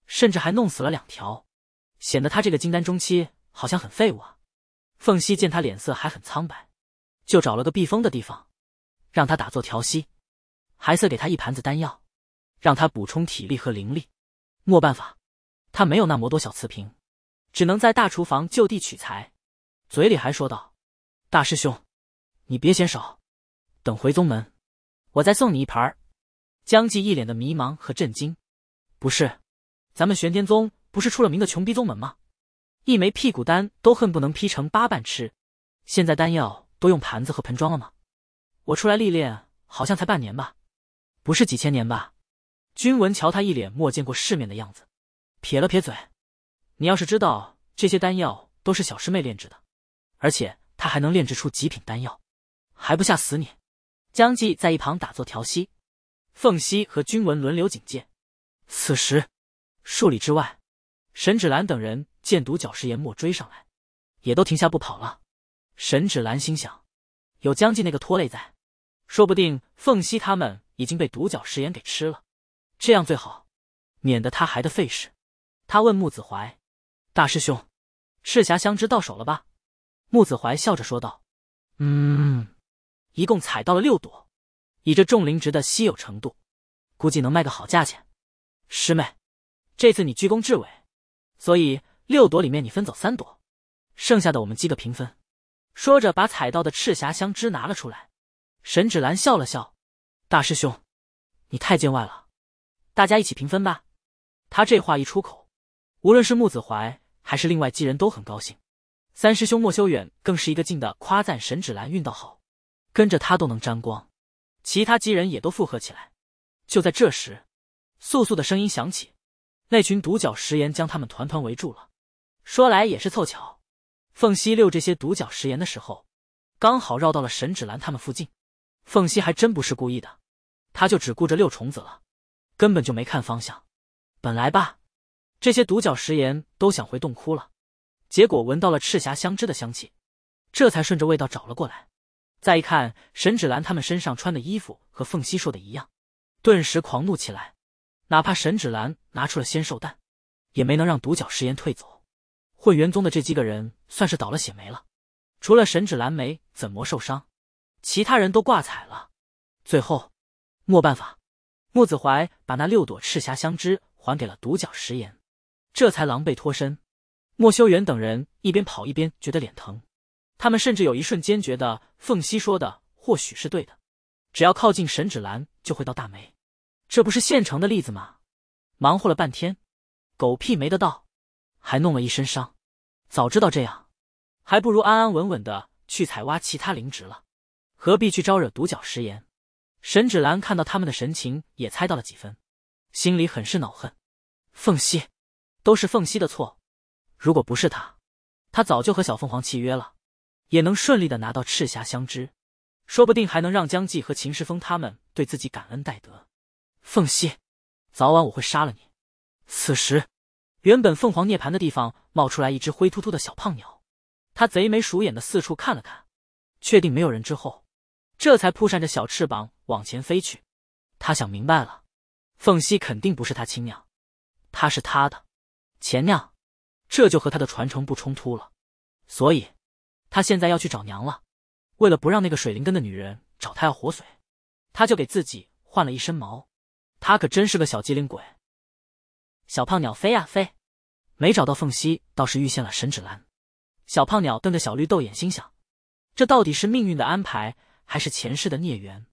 甚至还弄死了两条，显得她这个金丹中期好像很废物啊。凤溪见她脸色还很苍白，就找了个避风的地方，让她打坐调息，还塞给她一盘子丹药，让她补充体力和灵力。没办法，他没有那么多小瓷瓶，只能在大厨房就地取材，嘴里还说道：“大师兄，你别嫌少，等回宗门，我再送你一盘。”江纪一脸的迷茫和震惊：“不是，咱们玄天宗不是出了名的穷逼宗门吗？一枚屁股丹都恨不能劈成八瓣吃，现在丹药都用盘子和盆装了吗？我出来历练好像才半年吧，不是几千年吧？”君文瞧他一脸没见过世面的样子，撇了撇嘴：“你要是知道这些丹药都是小师妹炼制的，而且她还能炼制出极品丹药，还不吓死你？”江纪在一旁打坐调息，凤溪和君文轮流警戒。此时，数里之外，沈芷兰等人见独角石研末追上来，也都停下不跑了。沈芷兰心想，有江纪那个拖累在，说不定凤溪他们已经被独角石研给吃了。这样最好，免得他还得费事。他问穆子怀：“大师兄，赤霞香枝到手了吧？”穆子怀笑着说道：“嗯，一共采到了六朵，以这众灵植的稀有程度，估计能卖个好价钱。师妹，这次你居功至伟，所以六朵里面你分走三朵，剩下的我们积个平分。”说着把采到的赤霞香枝拿了出来。沈芷兰笑了笑：“大师兄，你太见外了。大家一起平分吧。”他这话一出口，无论是穆子怀还是另外几人都很高兴。三师兄莫修远更是一个劲的夸赞沈芷兰运道好，跟着他都能沾光。其他几人也都附和起来。就在这时，簌簌的声音响起，那群独角石岩将他们团团围住了。说来也是凑巧，凤溪溜这些独角石岩的时候，刚好绕到了沈芷兰他们附近。凤溪还真不是故意的，他就只顾着溜虫子了，根本就没看方向。本来吧，这些独角石岩都想回洞窟了，结果闻到了赤霞香枝的香气，这才顺着味道找了过来。再一看沈芷兰他们身上穿的衣服和凤溪说的一样，顿时狂怒起来。哪怕沈芷兰拿出了仙兽蛋，也没能让独角石岩退走。混元宗的这几个人算是倒了血霉了，除了沈芷兰没怎么受伤，其他人都挂彩了。最后没办法，莫子怀把那六朵赤霞香枝还给了独角石岩，这才狼狈脱身。莫修元等人一边跑一边觉得脸疼，他们甚至有一瞬间觉得凤溪说的或许是对的，只要靠近沈芷兰就会到大梅，这不是现成的例子吗？忙活了半天，狗屁没得到，还弄了一身伤。早知道这样，还不如安安稳稳的去采挖其他灵植了，何必去招惹独角石岩？沈芷兰看到他们的神情也猜到了几分，心里很是恼恨。凤溪，都是凤溪的错，如果不是他，他早就和小凤凰契约了，也能顺利的拿到赤霞香枝，说不定还能让江继和秦时风他们对自己感恩戴德。凤溪，早晚我会杀了你。此时，原本凤凰涅槃的地方冒出来一只灰秃秃的小胖鸟，他贼眉鼠眼的四处看了看，确定没有人之后，这才扑扇着小翅膀往前飞去。他想明白了，凤溪肯定不是他亲娘，他是他的前娘，这就和他的传承不冲突了，所以他现在要去找娘了。为了不让那个水灵根的女人找他要活水，他就给自己换了一身毛，他可真是个小机灵鬼。小胖鸟飞呀飞，没找到凤溪，倒是遇见了沈芷兰。小胖鸟瞪着小绿豆眼，心想，这到底是命运的安排，还是前世的孽缘？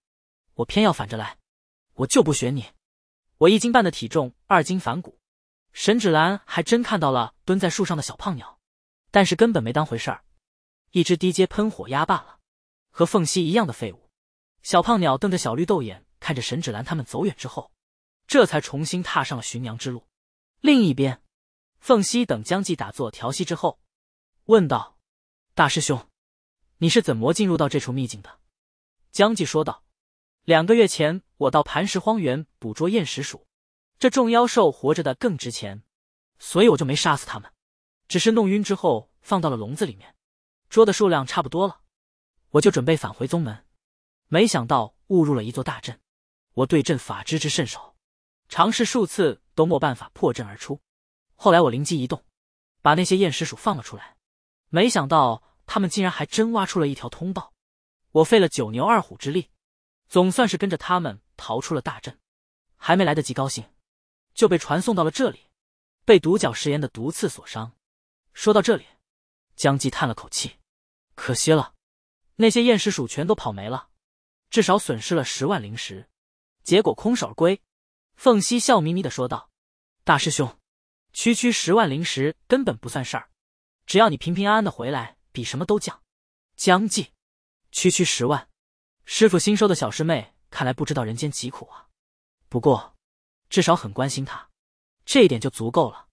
我偏要反着来，我就不学你。我一斤半的体重，二斤反骨。沈芷兰还真看到了蹲在树上的小胖鸟，但是根本没当回事儿，一只低阶喷火鸭罢了，和凤溪一样的废物。小胖鸟瞪着小绿豆眼，看着沈芷兰他们走远之后，这才重新踏上了寻娘之路。另一边，凤溪等将计打作调息之后，问道：“大师兄，你是怎么进入到这处秘境的？”将计说道：“两个月前，我到磐石荒原捕捉厌食鼠。这众妖兽活着的更值钱，所以我就没杀死他们，只是弄晕之后放到了笼子里面，捉的数量差不多了，我就准备返回宗门，没想到误入了一座大阵，我对阵法知之甚少，尝试数次都没办法破阵而出。后来我灵机一动，把那些厌食鼠放了出来，没想到他们竟然还真挖出了一条通道，我费了九牛二虎之力，总算是跟着他们逃出了大阵，还没来得及高兴。”就被传送到了这里，被独角石岩的毒刺所伤。说到这里，江继叹了口气，可惜了，那些厌食鼠全都跑没了，至少损失了十万灵石，结果空手而归。凤溪笑眯眯地说道：“大师兄，区区十万灵石根本不算事儿，只要你平平安安的回来，比什么都强。”江继，区区十万，师父新收的小师妹，看来不知道人间疾苦啊。不过至少很关心他，这一点就足够了。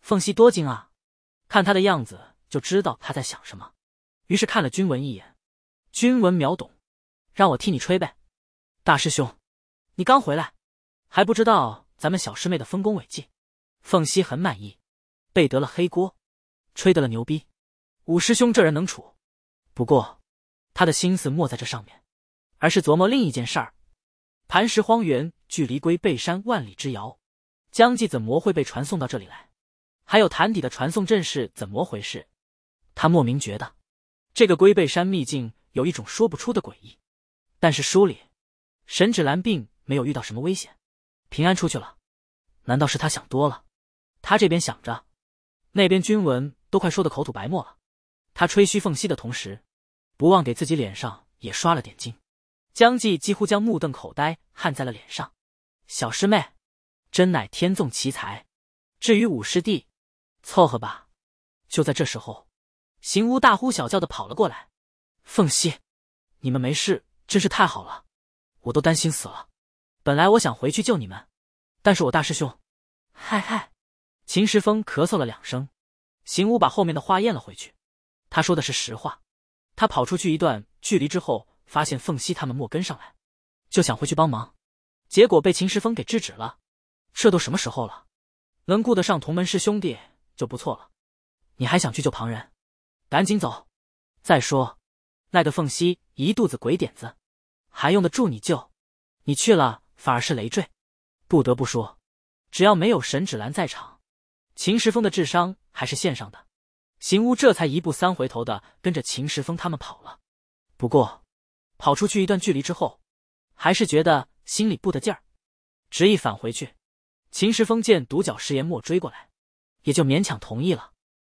凤溪多金啊，看他的样子就知道他在想什么，于是看了君文一眼。君文秒懂，让我替你吹呗。大师兄，你刚回来，还不知道咱们小师妹的丰功伟绩。凤溪很满意，背得了黑锅，吹得了牛逼。五师兄这人能处，不过他的心思没在这上面，而是琢磨另一件事儿。磐石荒原距离龟背山万里之遥，江继怎么会被传送到这里来？还有潭底的传送阵是怎么回事？他莫名觉得这个龟背山秘境有一种说不出的诡异。但是书里沈芷兰并没有遇到什么危险，平安出去了，难道是他想多了？他这边想着，那边君文都快说的口吐白沫了。他吹嘘凤溪的同时，不忘给自己脸上也刷了点金。江继几乎将目瞪口呆焊在了脸上，小师妹真乃天纵奇才，至于五师弟，凑合吧。就在这时候，行巫大呼小叫的跑了过来：“凤溪，你们没事真是太好了，我都担心死了。本来我想回去救你们，但是我大师兄……嗨嗨！”秦时风咳嗽了两声，行巫把后面的话咽了回去，他说的是实话。他跑出去一段距离之后，发现凤溪他们没跟上来，就想回去帮忙，结果被秦时风给制止了。这都什么时候了，能顾得上同门师兄弟就不错了，你还想去救旁人？赶紧走。再说赖个缝隙一肚子鬼点子，还用得住你救？你去了反而是累赘。不得不说，只要没有沈芷兰在场，秦时风的智商还是线上的。邢乌这才一步三回头的跟着秦时风他们跑了。不过，跑出去一段距离之后，还是觉得心里不得劲儿，执意返回去。秦时风见独角石研墨追过来，也就勉强同意了。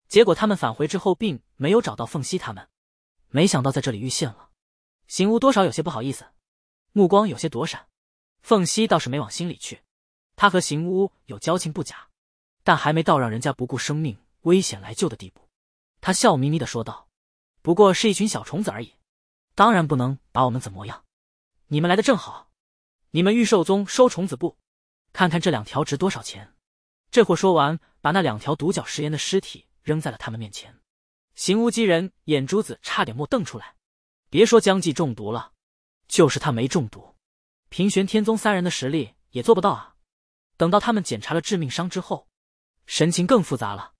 结果他们返回之后，并没有找到凤溪他们，没想到在这里遇见了。邢乌多少有些不好意思，目光有些躲闪。凤溪倒是没往心里去，他和邢乌有交情不假，但还没到让人家不顾生命危险来救的地步。他笑眯眯地说道：“不过是一群小虫子而已，当然不能把我们怎么样。你们来的正好，你们玉兽宗收虫子不？看看这两条值多少钱。”这货说完，把那两条独角石岩的尸体扔在了他们面前。行无机人眼珠子差点没瞪出来，别说将计中毒了，就是他没中毒，凭玄天宗三人的实力也做不到啊。等到他们检查了致命伤之后，神情更复杂了。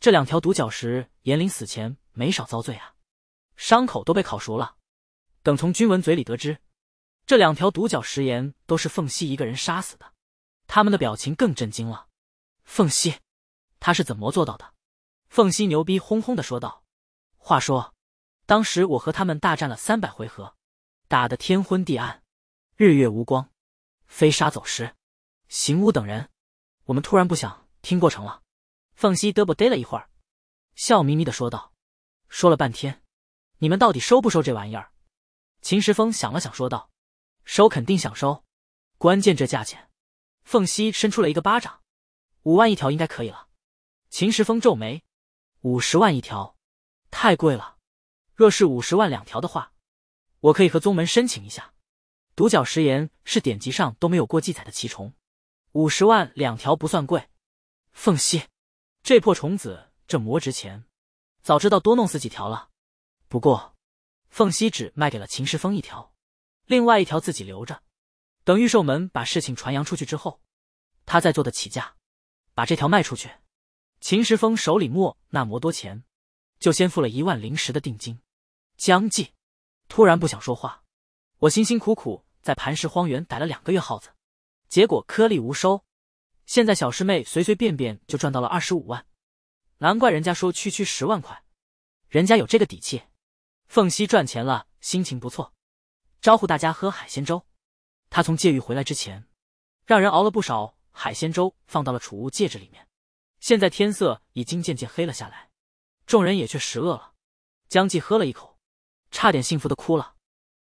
这两条独角石岩临死前没少遭罪啊，伤口都被烤熟了。等从君文嘴里得知，这两条独角石岩都是凤溪一个人杀死的，他们的表情更震惊了。凤溪，他是怎么做到的？凤溪牛逼轰轰地说道：“话说，当时我和他们大战了三百回合，打得天昏地暗，日月无光，飞沙走石。行武等人，我们突然不想听过程了。”凤溪嘚啵嘚了一会儿，笑眯眯地说道：“说了半天，你们到底收不收这玩意儿？”秦时风想了想说道：“收肯定想收，关键这价钱。”凤溪伸出了一个巴掌：“五万一条应该可以了。”秦时风皱眉：“五十万一条，太贵了。若是五十万两条的话，我可以和宗门申请一下。独角石岩是典籍上都没有过记载的奇虫，五十万两条不算贵。”凤溪，这破虫子这么值钱，早知道多弄死几条了。不过凤溪只卖给了秦时风一条，另外一条自己留着，等御兽门把事情传扬出去之后，他再做得起价把这条卖出去。秦时风手里没那么多钱，就先付了一万零十的定金。将计突然不想说话，我辛辛苦苦在磐石荒原逮了两个月耗子，结果颗粒无收，现在小师妹随随便便就赚到了二十五万，难怪人家说区区十万块，人家有这个底气。凤溪赚钱了，心情不错，招呼大家喝海鲜粥。他从戒狱回来之前，让人熬了不少海鲜粥放到了储物戒指里面。现在天色已经渐渐黑了下来，众人也确实饿了。将计喝了一口，差点幸福的哭了，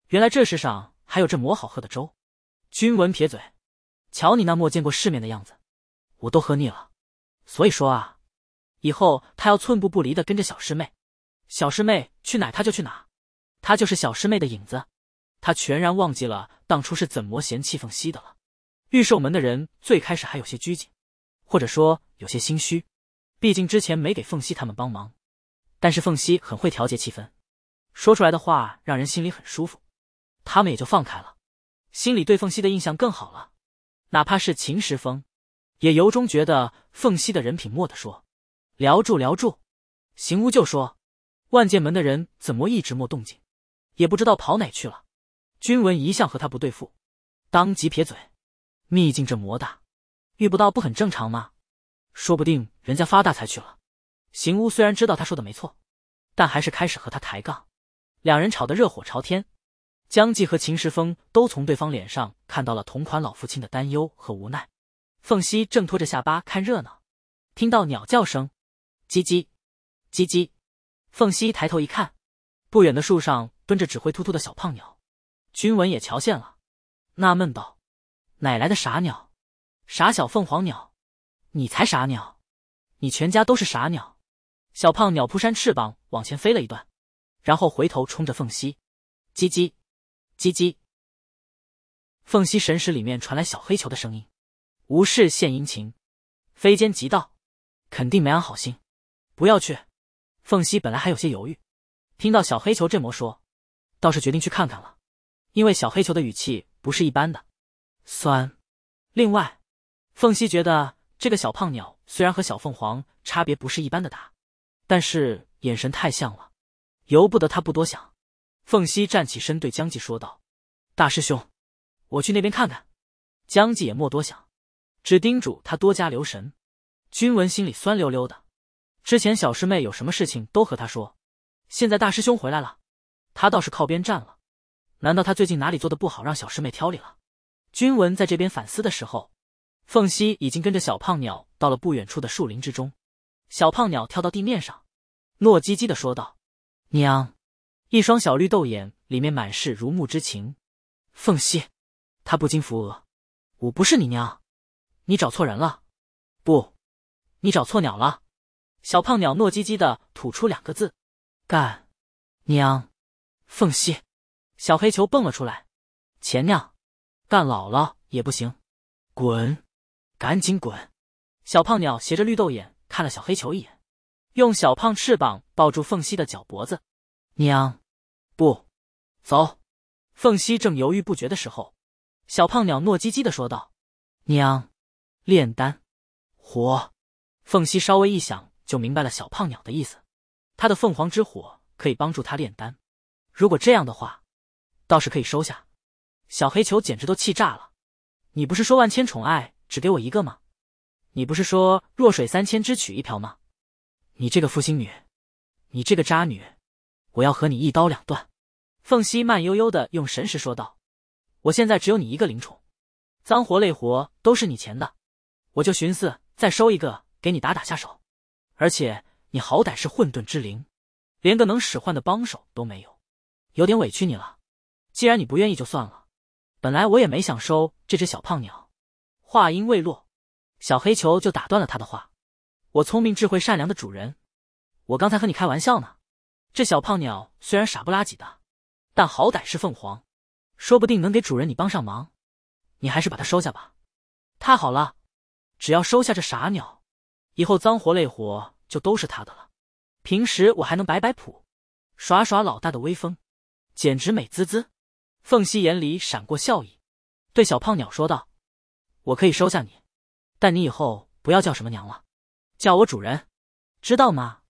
原来这世上还有这么好喝的粥。君文撇嘴：“瞧你那没见过世面的样子，我都喝腻了。所以说啊，以后他要寸步不离的跟着小师妹，小师妹去哪他就去哪，他就是小师妹的影子。”他全然忘记了当初是怎么嫌弃凤溪的了。御兽门的人最开始还有些拘谨，或者说有些心虚，毕竟之前没给凤溪他们帮忙。但是凤溪很会调节气氛，说出来的话让人心里很舒服，他们也就放开了，心里对凤溪的印象更好了。哪怕是秦时风也由衷觉得凤溪的人品没得说。聊住聊住，行屋就说：“万剑门的人怎么一直没动静，也不知道跑哪去了。”君文一向和他不对付，当即撇嘴：“秘境这魔大，遇不到不很正常吗？说不定人家发大财去了。”行屋虽然知道他说的没错，但还是开始和他抬杠，两人吵得热火朝天。江继和秦时风都从对方脸上看到了同款老父亲的担忧和无奈。凤溪正拖着下巴看热闹，听到鸟叫声，叽叽叽叽。凤溪抬头一看，不远的树上蹲着只灰秃秃的小胖鸟。君文也瞧见了，纳闷道：“哪来的傻鸟？傻小凤凰鸟？你才傻鸟，你全家都是傻鸟。”小胖鸟扑扇翅膀往前飞了一段，然后回头冲着凤溪，叽叽叽叽。凤溪神识里面传来小黑球的声音，无事献殷勤，飞间急道：“肯定没安好心，不要去。”凤溪本来还有些犹豫，听到小黑球这么说，倒是决定去看看了，因为小黑球的语气不是一般的酸。另外，凤溪觉得这个小胖鸟虽然和小凤凰差别不是一般的大，但是眼神太像了，由不得他不多想。凤西站起身对江继说道：“大师兄，我去那边看看。”江继也莫多想，只叮嘱他多加留神。君文心里酸溜溜的，之前小师妹有什么事情都和他说，现在大师兄回来了，他倒是靠边站了。难道他最近哪里做的不好，让小师妹挑理了？君文在这边反思的时候，凤西已经跟着小胖鸟到了不远处的树林之中。小胖鸟跳到地面上，糯叽叽地说道：“娘。”一双小绿豆眼里面满是如沐之情。凤西，他不禁扶额：“我不是你娘，你找错人了。”“不，你找错鸟了。”小胖鸟糯叽叽地吐出两个字：“干娘。”凤西，小黑球蹦了出来：“前娘，干老了也不行，滚，赶紧滚！”小胖鸟斜着绿豆眼看了小黑球一眼，用小胖翅膀抱住凤西的脚脖子：“娘，不，走。”凤西正犹豫不决的时候，小胖鸟糯叽叽地说道：“娘，炼丹，火。”凤西稍微一想就明白了小胖鸟的意思，他的凤凰之火可以帮助他炼丹，如果这样的话，倒是可以收下。小黑球简直都气炸了：“你不是说万千宠爱只给我一个吗？你不是说弱水三千只取一瓢吗？你这个负心女，你这个渣女，我要和你一刀两断！”凤西慢悠悠地用神识说道：“我现在只有你一个灵宠，脏活累活都是你钱的，我就寻思再收一个给你打打下手。而且你好歹是混沌之灵，连个能使唤的帮手都没有，有点委屈你了。既然你不愿意就算了，本来我也没想收这只小胖鸟。”话音未落，小黑球就打断了他的话：“我聪明智慧善良的主人，我刚才和你开玩笑呢。这小胖鸟虽然傻不拉几的，但好歹是凤凰，说不定能给主人你帮上忙，你还是把它收下吧。太好了，只要收下这傻鸟，以后脏活累活就都是他的了，平时我还能摆摆谱，耍耍老大的威风，简直美滋滋。”凤西眼里闪过笑意，对小胖鸟说道：“我可以收下你，但你以后不要叫什么娘了，叫我主人，知道吗？”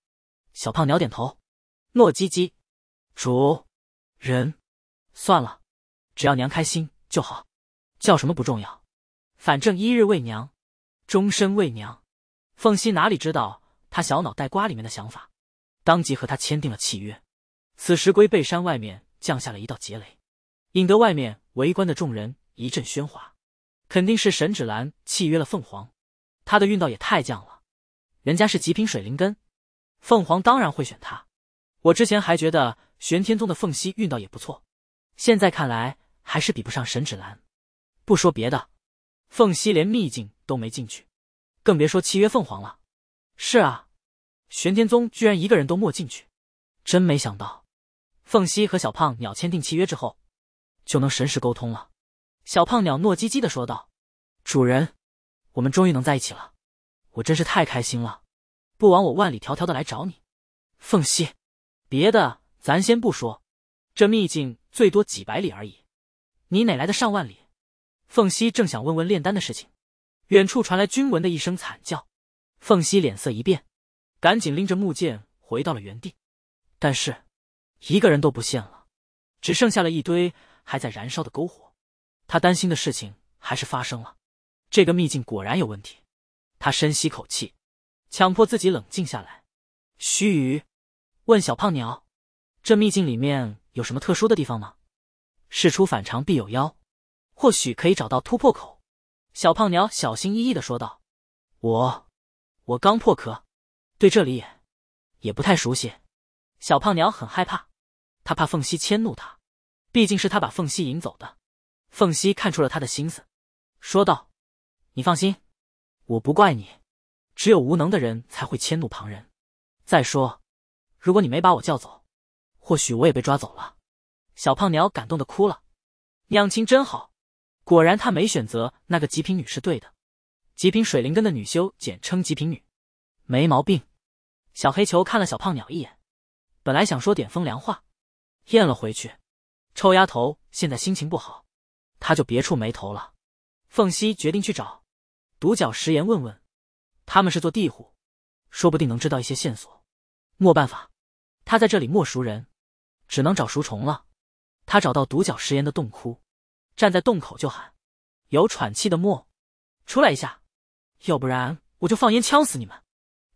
小胖鸟点头：“糯叽叽，主人，算了，只要娘开心就好，叫什么不重要，反正一日为娘，终身为娘。”凤西哪里知道他小脑袋瓜里面的想法，当即和他签订了契约。此时龟背山外面降下了一道劫雷，引得外面围观的众人一阵喧哗，肯定是沈芷兰契约了凤凰，他的运道也太犟了，人家是极品水灵根，凤凰当然会选他。我之前还觉得玄天宗的凤西运道也不错，现在看来还是比不上沈芷兰。不说别的，凤西连秘境都没进去，更别说契约凤凰了。是啊，玄天宗居然一个人都没进去，真没想到。凤西和小胖鸟签订契约之后，就能神识沟通了。小胖鸟糯叽叽地说道：“主人，我们终于能在一起了，我真是太开心了，不枉我万里迢迢的来找你。”凤西，别的咱先不说，这秘境最多几百里而已，你哪来的上万里？凤西正想问问炼丹的事情，远处传来君文的一声惨叫，凤西脸色一变，赶紧拎着木剑回到了原地，但是一个人都不见了，只剩下了一堆还在燃烧的篝火。他担心的事情还是发生了，这个秘境果然有问题。他深吸口气，强迫自己冷静下来，须臾问小胖鸟：“这秘境里面有什么特殊的地方吗？事出反常必有妖，或许可以找到突破口。”小胖鸟小心翼翼地说道：“我，我刚破壳，对这里也也不太熟悉。”小胖鸟很害怕，他怕凤西迁怒他，毕竟是他把凤西引走的。凤西看出了他的心思，说道：“你放心，我不怪你，只有无能的人才会迁怒旁人。再说，如果你没把我叫走，或许我也被抓走了。”小胖鸟感动地哭了，娘亲真好，果然他没选择那个极品女是对的。极品水灵根的女修，简称极品女，没毛病。小黑球看了小胖鸟一眼，本来想说点风凉话，咽了回去。臭丫头现在心情不好，他就别触眉头了。凤西决定去找独角石岩问问，他们是做地户，说不定能知道一些线索。没办法，他在这里没熟人，只能找熟虫了。他找到独角石岩的洞窟，站在洞口就喊：“有喘气的墨，出来一下，要不然我就放烟枪死你们！”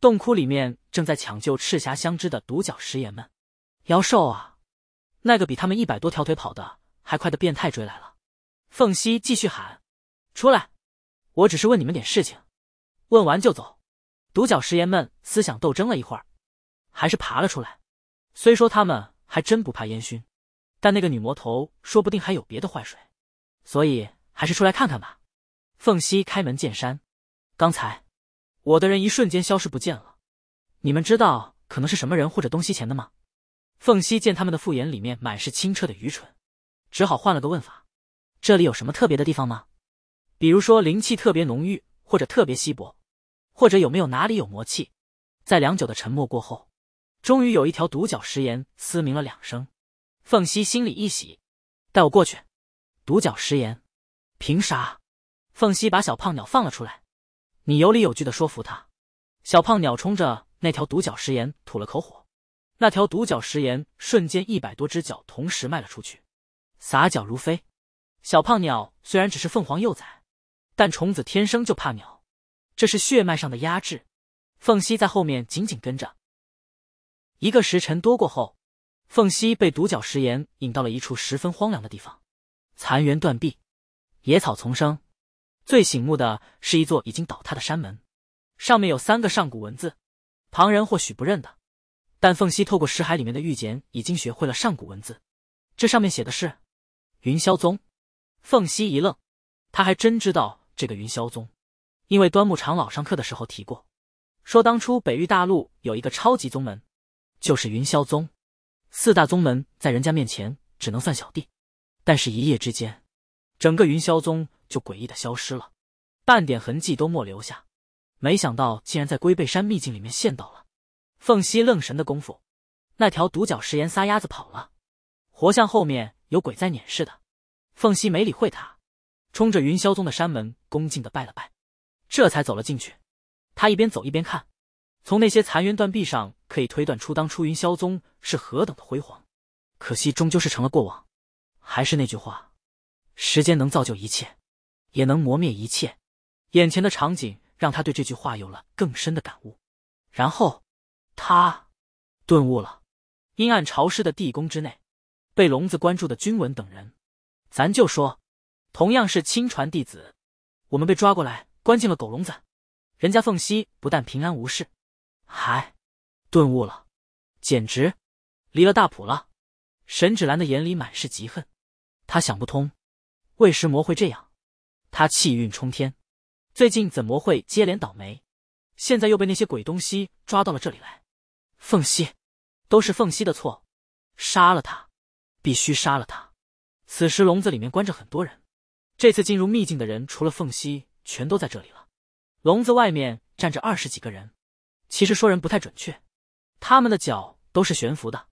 洞窟里面正在抢救赤霞相知的独角石岩们。妖兽啊，那个比他们一百多条腿跑的还快的变态追来了。凤西继续喊：“出来！我只是问你们点事情，问完就走。”独角石岩们思想斗争了一会儿，还是爬了出来。虽说他们还真不怕烟熏，但那个女魔头说不定还有别的坏水，所以还是出来看看吧。凤西开门见山：“刚才我的人一瞬间消失不见了，你们知道可能是什么人或者东西前的吗？”凤西见他们的复眼里面满是清澈的愚蠢，只好换了个问法：“这里有什么特别的地方吗？比如说灵气特别浓郁，或者特别稀薄，或者有没有哪里有魔气？”在良久的沉默过后，终于有一条独角石岩嘶鸣了两声，凤西心里一喜：“带我过去！”独角石岩，凭啥？凤西把小胖鸟放了出来，你有理有据的说服他。小胖鸟冲着那条独角石岩吐了口火，那条独角石岩瞬间一百多只脚同时迈了出去，撒脚如飞。小胖鸟虽然只是凤凰幼崽，但虫子天生就怕鸟，这是血脉上的压制。凤西在后面紧紧跟着。一个时辰多过后，凤西被独角石岩引到了一处十分荒凉的地方，残垣断壁，野草丛生。最醒目的是一座已经倒塌的山门，上面有三个上古文字，旁人或许不认得，但凤西透过识海里面的玉简已经学会了上古文字。这上面写的是云霄宗。凤西一愣，他还真知道这个云霄宗，因为端木长老上课的时候提过，说当初北域大陆有一个超级宗门，就是云霄宗。四大宗门在人家面前只能算小弟，但是一夜之间，整个云霄宗就诡异的消失了，半点痕迹都没留下。没想到竟然在龟背山秘境里面陷到了。凤西愣神的功夫，那条独角石岩撒丫子跑了，活像后面有鬼在撵似的。凤西没理会他，冲着云霄宗的山门恭敬地拜了拜，这才走了进去。他一边走一边看，从那些残垣断壁上可以推断出当初云霄宗是何等的辉煌，可惜终究是成了过往。还是那句话，时间能造就一切，也能磨灭一切。眼前的场景让他对这句话有了更深的感悟，然后他顿悟了。阴暗潮湿的地宫之内，被聋子关注的君文等人，咱就说同样是亲传弟子，我们被抓过来关进了狗笼子，人家凤西不但平安无事，还顿悟了，简直离了大谱了。沈芷兰的眼里满是嫉恨，她想不通魏石魔会这样，她气运冲天，最近怎么会接连倒霉，现在又被那些鬼东西抓到了这里来。凤西，都是凤西的错，杀了他，必须杀了他。此时笼子里面关着很多人，这次进入秘境的人除了凤西全都在这里了。笼子外面站着二十几个人，其实说人不太准确，他们的脚都是悬浮的，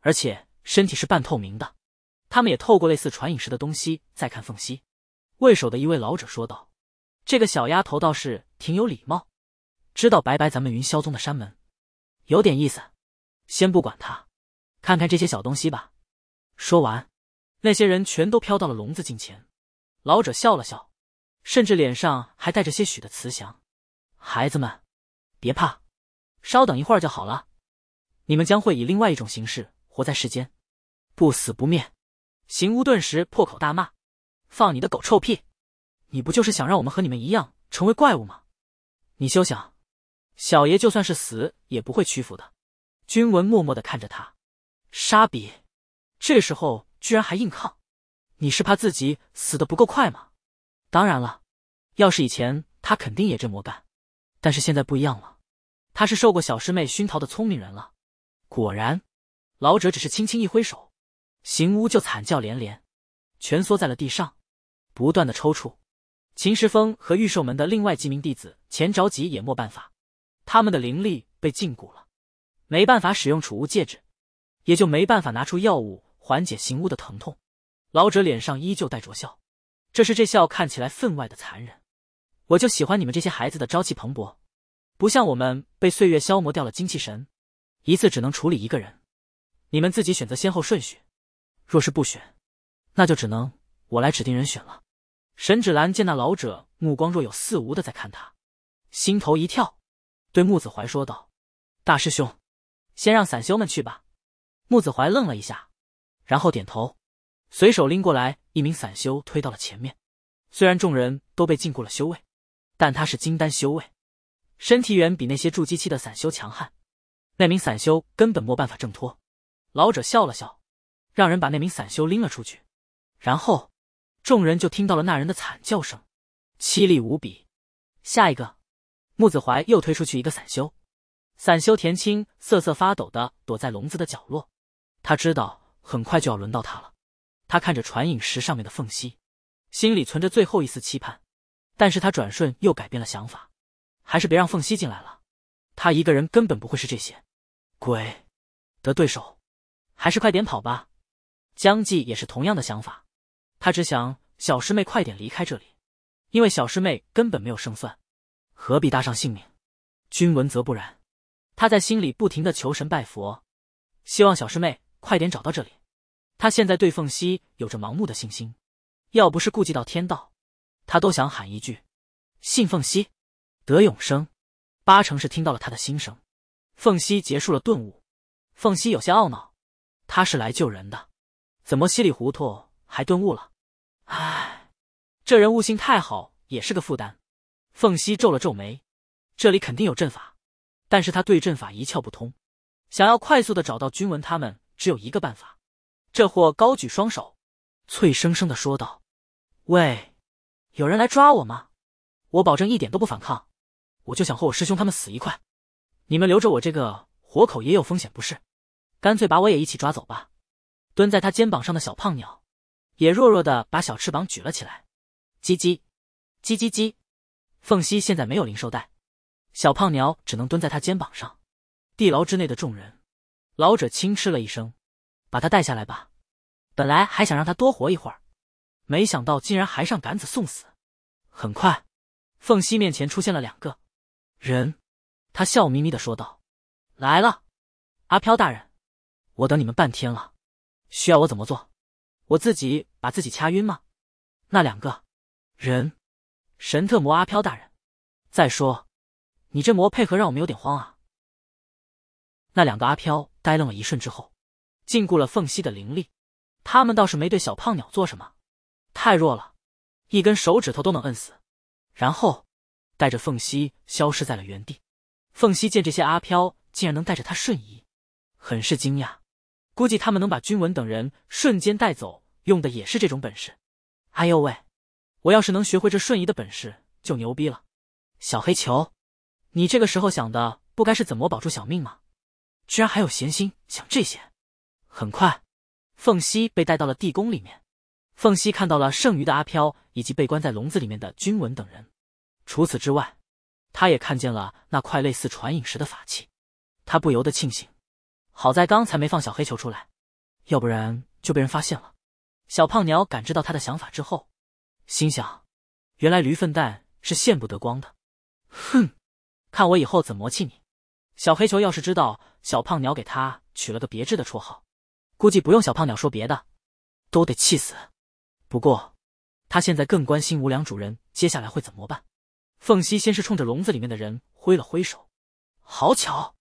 而且身体是半透明的，他们也透过类似传影石的东西在看凤西。为首的一位老者说道：“这个小丫头倒是挺有礼貌，知道白白咱们云霄宗的山门，有点意思。先不管他，看看这些小东西吧。”说完，那些人全都飘到了笼子近前。老者笑了笑，甚至脸上还带着些许的慈祥：“孩子们，别怕，稍等一会儿就好了。你们将会以另外一种形式活在世间，不死不灭。”行巫顿时破口大骂：“放你的狗臭屁！你不就是想让我们和你们一样成为怪物吗？你休想！小爷就算是死也不会屈服的。”君文默默地看着他，杀比，这时候居然还硬抗。你是怕自己死得不够快吗？当然了，要是以前他肯定也这么干，但是现在不一样了，他是受过小师妹熏陶的聪明人了。果然，老者只是轻轻一挥手，行巫就惨叫连连，蜷缩在了地上，不断的抽搐。秦时峰和御兽门的另外几名弟子钱着急也没办法，他们的灵力被禁锢了，没办法使用储物戒指，也就没办法拿出药物缓解行巫的疼痛。老者脸上依旧带着笑，这是这笑看起来分外的残忍。我就喜欢你们这些孩子的朝气蓬勃，不像我们被岁月消磨掉了精气神，一次只能处理一个人。你们自己选择先后顺序，若是不选，那就只能我来指定人选了。沈芷兰见那老者目光若有似无的在看他，心头一跳，对穆子怀说道：“大师兄，先让散修们去吧。”穆子怀愣了一下，然后点头，随手拎过来一名散修推到了前面。虽然众人都被禁锢了修为，但他是金丹修为，身体远比那些筑基期的散修强悍，那名散修根本没办法挣脱。老者笑了笑，让人把那名散修拎了出去，然后众人就听到了那人的惨叫声，凄厉无比。下一个，穆子怀又推出去一个散修，散修田青瑟瑟发抖地躲在笼子的角落，他知道很快就要轮到他了。他看着传影石上面的缝隙，心里存着最后一丝期盼，但是他转瞬又改变了想法，还是别让缝隙进来了，他一个人根本不会是这些鬼的对手，还是快点跑吧。江纪也是同样的想法，他只想小师妹快点离开这里，因为小师妹根本没有胜算，何必搭上性命？君文则不然，他在心里不停地求神拜佛，希望小师妹快点找到这里。他现在对凤溪有着盲目的信心，要不是顾及到天道，他都想喊一句信凤溪得永生，八成是听到了他的心声。凤溪结束了顿悟，凤溪有些懊恼，他是来救人的，怎么稀里糊涂还顿悟了？唉，这人悟性太好也是个负担。凤溪皱了皱眉，这里肯定有阵法，但是他对阵法一窍不通，想要快速的找到君文他们，只有一个办法。这货高举双手，脆生生的说道：“喂，有人来抓我吗？我保证一点都不反抗，我就想和我师兄他们死一块。你们留着我这个活口也有风险不是？干脆把我也一起抓走吧。”蹲在他肩膀上的小胖鸟，也弱弱的把小翅膀举了起来，叽叽，叽叽叽。凤溪现在没有灵兽带，小胖鸟只能蹲在他肩膀上。地牢之内的众人，老者轻嗤了一声，把他带下来吧。本来还想让他多活一会儿，没想到竟然还上杆子送死。很快，凤溪面前出现了两个人，他笑眯眯地说道：“来了，阿飘大人，我等你们半天了，需要我怎么做？我自己把自己掐晕吗？”那两个人神特魔阿飘大人，再说你这魔配合让我们有点慌啊。那两个阿飘呆愣了一瞬之后，禁锢了缝隙的灵力，他们倒是没对小胖鸟做什么，太弱了，一根手指头都能摁死。然后带着缝隙消失在了原地。缝隙见这些阿飘竟然能带着他瞬移，很是惊讶，估计他们能把君文等人瞬间带走，用的也是这种本事。哎呦喂，我要是能学会这瞬移的本事就牛逼了。小黑球，你这个时候想的不该是怎么保住小命吗？居然还有闲心想这些。很快，凤溪被带到了地宫里面。凤溪看到了剩余的阿飘以及被关在笼子里面的君文等人。除此之外，他也看见了那块类似传影石的法器，他不由得庆幸，好在刚才没放小黑球出来，要不然就被人发现了。小胖鸟感知到他的想法之后，心想，原来驴粪蛋是现不得光的，哼，看我以后怎么磨气你。小黑球要是知道小胖鸟给他取了个别致的绰号，估计不用小胖鸟说别的都得气死。不过他现在更关心无良主人接下来会怎么办。凤溪先是冲着笼子里面的人挥了挥手，好巧，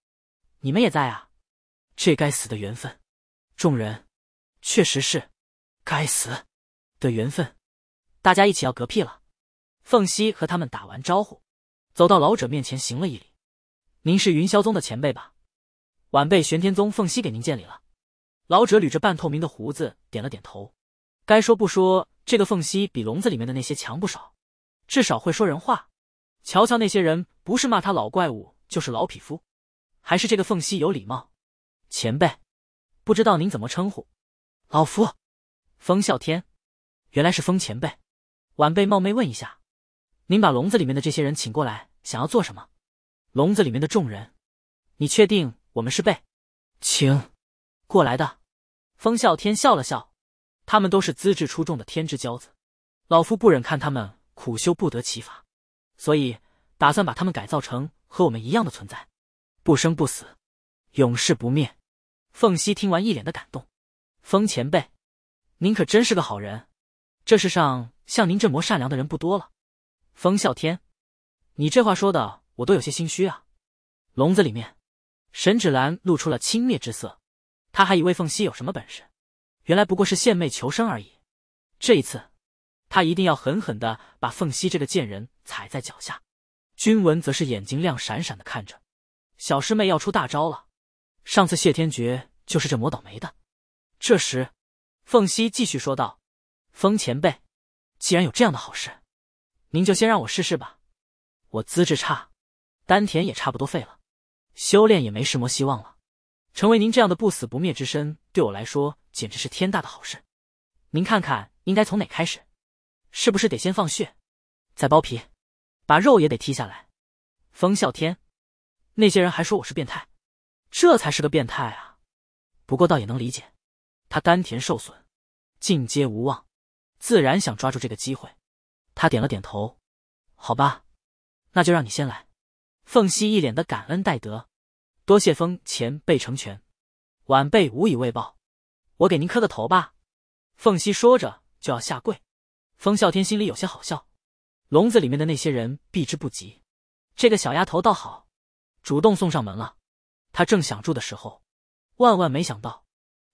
你们也在啊，这该死的缘分。众人确实是该死的缘分，大家一起要嗝屁了。凤溪和他们打完招呼，走到老者面前行了一礼：“您是云霄宗的前辈吧？晚辈玄天宗凤溪给您见礼了。”老者捋着半透明的胡子点了点头，该说不说，这个凤溪比笼子里面的那些强不少，至少会说人话。瞧瞧那些人，不是骂他老怪物就是老匹夫，还是这个凤溪有礼貌。“前辈，不知道您怎么称呼？”“老夫风啸天。”“原来是风前辈，晚辈冒昧问一下，您把笼子里面的这些人请过来想要做什么？”笼子里面的众人：“你确定我们是被请过来的？”风啸天笑了笑，他们都是资质出众的天之骄子，老夫不忍看他们苦修不得其法，所以打算把他们改造成和我们一样的存在，不生不死，永世不灭。”凤溪听完一脸的感动：“风前辈，您可真是个好人，这世上像您这模善良的人不多了。”风啸天，你这话说的我都有些心虚啊。笼子里面，沈芷兰露出了轻蔑之色，她还以为凤溪有什么本事，原来不过是献媚求生而已。这一次，她一定要狠狠地把凤溪这个贱人踩在脚下。君文则是眼睛亮闪闪地看着，小师妹要出大招了。上次谢天觉就是这魔倒霉的。这时，凤溪继续说道：“风前辈，既然有这样的好事，您就先让我试试吧。我资质差，丹田也差不多废了，修炼也没什么希望了。成为您这样的不死不灭之身，对我来说简直是天大的好事。您看看应该从哪开始？是不是得先放血，再剥皮，把肉也得踢下来？”风啸天，那些人还说我是变态，这才是个变态啊！不过倒也能理解，他丹田受损，进阶无望，自然想抓住这个机会。他点了点头，好吧，那就让你先来。凤溪一脸的感恩戴德，多谢风前辈成全，晚辈无以为报，我给您磕个头吧。凤溪说着就要下跪，风啸天心里有些好笑，笼子里面的那些人避之不及，这个小丫头倒好，主动送上门了。他正想住的时候，万万没想到，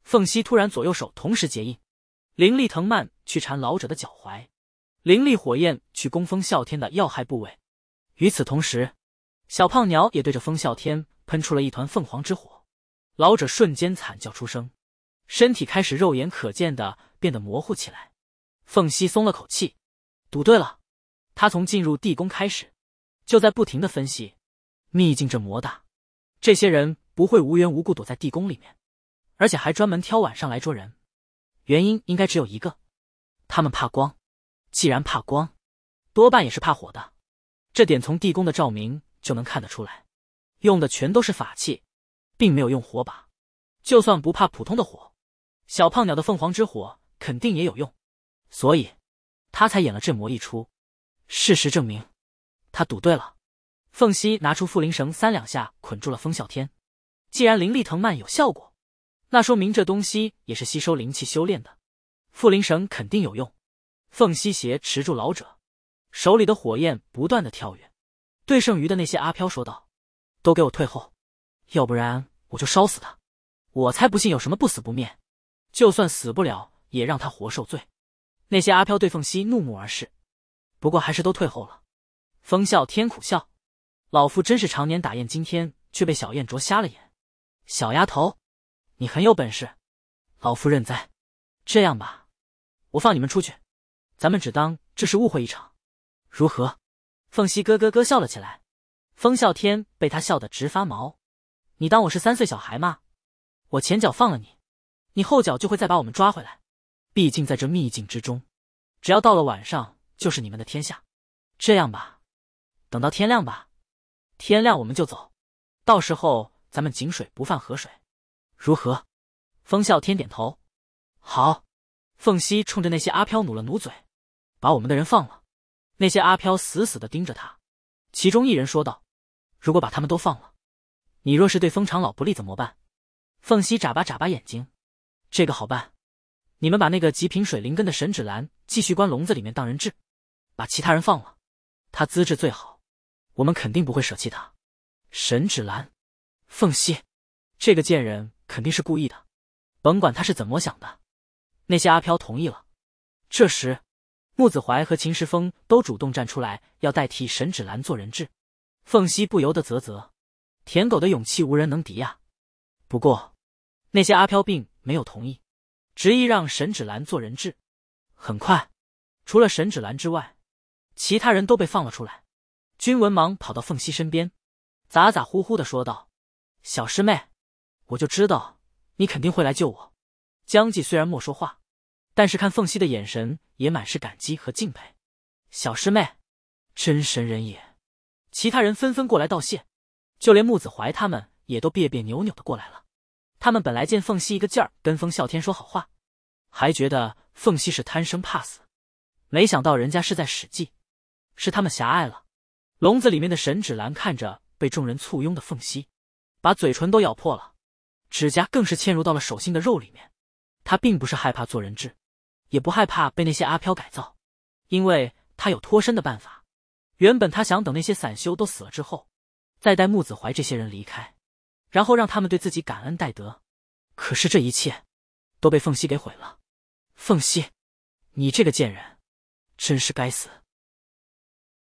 凤溪突然左右手同时结印，灵力藤蔓去缠老者的脚踝，灵力火焰去攻风啸天的要害部位。与此同时，小胖鸟也对着风啸天喷出了一团凤凰之火，老者瞬间惨叫出声，身体开始肉眼可见的变得模糊起来。凤溪松了口气，赌对了。他从进入地宫开始，就在不停的分析秘境这魔大，这些人不会无缘无故躲在地宫里面，而且还专门挑晚上来捉人，原因应该只有一个，他们怕光。既然怕光，多半也是怕火的，这点从地宫的照明就能看得出来。用的全都是法器，并没有用火把，就算不怕普通的火，小胖鸟的凤凰之火肯定也有用，所以他才演了这魔一出。事实证明，他赌对了。凤溪拿出缚灵绳，三两下捆住了风啸天。既然灵力藤蔓有效果，那说明这东西也是吸收灵气修炼的，缚灵绳肯定有用。凤溪斜持住老者，手里的火焰不断的跳跃，对剩余的那些阿飘说道：“都给我退后，要不然我就烧死他！我才不信有什么不死不灭，就算死不了，也让他活受罪。”那些阿飘对凤溪怒目而视，不过还是都退后了。风啸天苦笑：“老夫真是常年打雁，今天却被小雁啄瞎了眼。小丫头，你很有本事，老夫认栽。这样吧，我放你们出去，咱们只当这是误会一场，如何？”凤溪咯咯咯笑了起来，风啸天被他笑得直发毛：“你当我是三岁小孩吗？我前脚放了你，你后脚就会再把我们抓回来。毕竟在这秘境之中，只要到了晚上就是你们的天下。这样吧，等到天亮吧，天亮我们就走，到时候咱们井水不犯河水，如何？”风啸天点头：“好。”凤溪冲着那些阿飘努了努嘴：“把我们的人放了。”那些阿飘死死地盯着他，其中一人说道：“如果把他们都放了，你若是对风长老不利怎么办？”凤溪眨巴眨巴眼睛：“这个好办，你们把那个极品水灵根的沈芷兰继续关笼子里面当人质，把其他人放了，他资质最好，我们肯定不会舍弃他。”沈芷兰，凤溪这个贱人肯定是故意的，甭管他是怎么想的。那些阿飘同意了。这时穆子怀和秦时风都主动站出来，要代替沈芷兰做人质。凤溪不由得啧啧，舔狗的勇气无人能敌啊。不过那些阿飘并没有同意，执意让沈芷兰做人质。很快，除了沈芷兰之外，其他人都被放了出来。君文忙跑到凤溪身边，咋咋呼呼地说道：“小师妹，我就知道你肯定会来救我。”江纪虽然没说话，但是看凤溪的眼神也满是感激和敬佩。“小师妹，真神人也！”其他人纷纷过来道谢，就连穆子怀他们也都别别扭扭的过来了。他们本来见凤溪一个劲儿跟风啸天说好话，还觉得凤溪是贪生怕死，没想到人家是在使计，是他们狭隘了。笼子里面的沈芷兰看着被众人簇拥的凤溪，把嘴唇都咬破了，指甲更是嵌入到了手心的肉里面。他并不是害怕做人质，也不害怕被那些阿飘改造，因为他有脱身的办法。原本他想等那些散修都死了之后，再带木子怀这些人离开，然后让他们对自己感恩戴德。可是这一切都被凤溪给毁了。凤溪，你这个贱人，真是该死！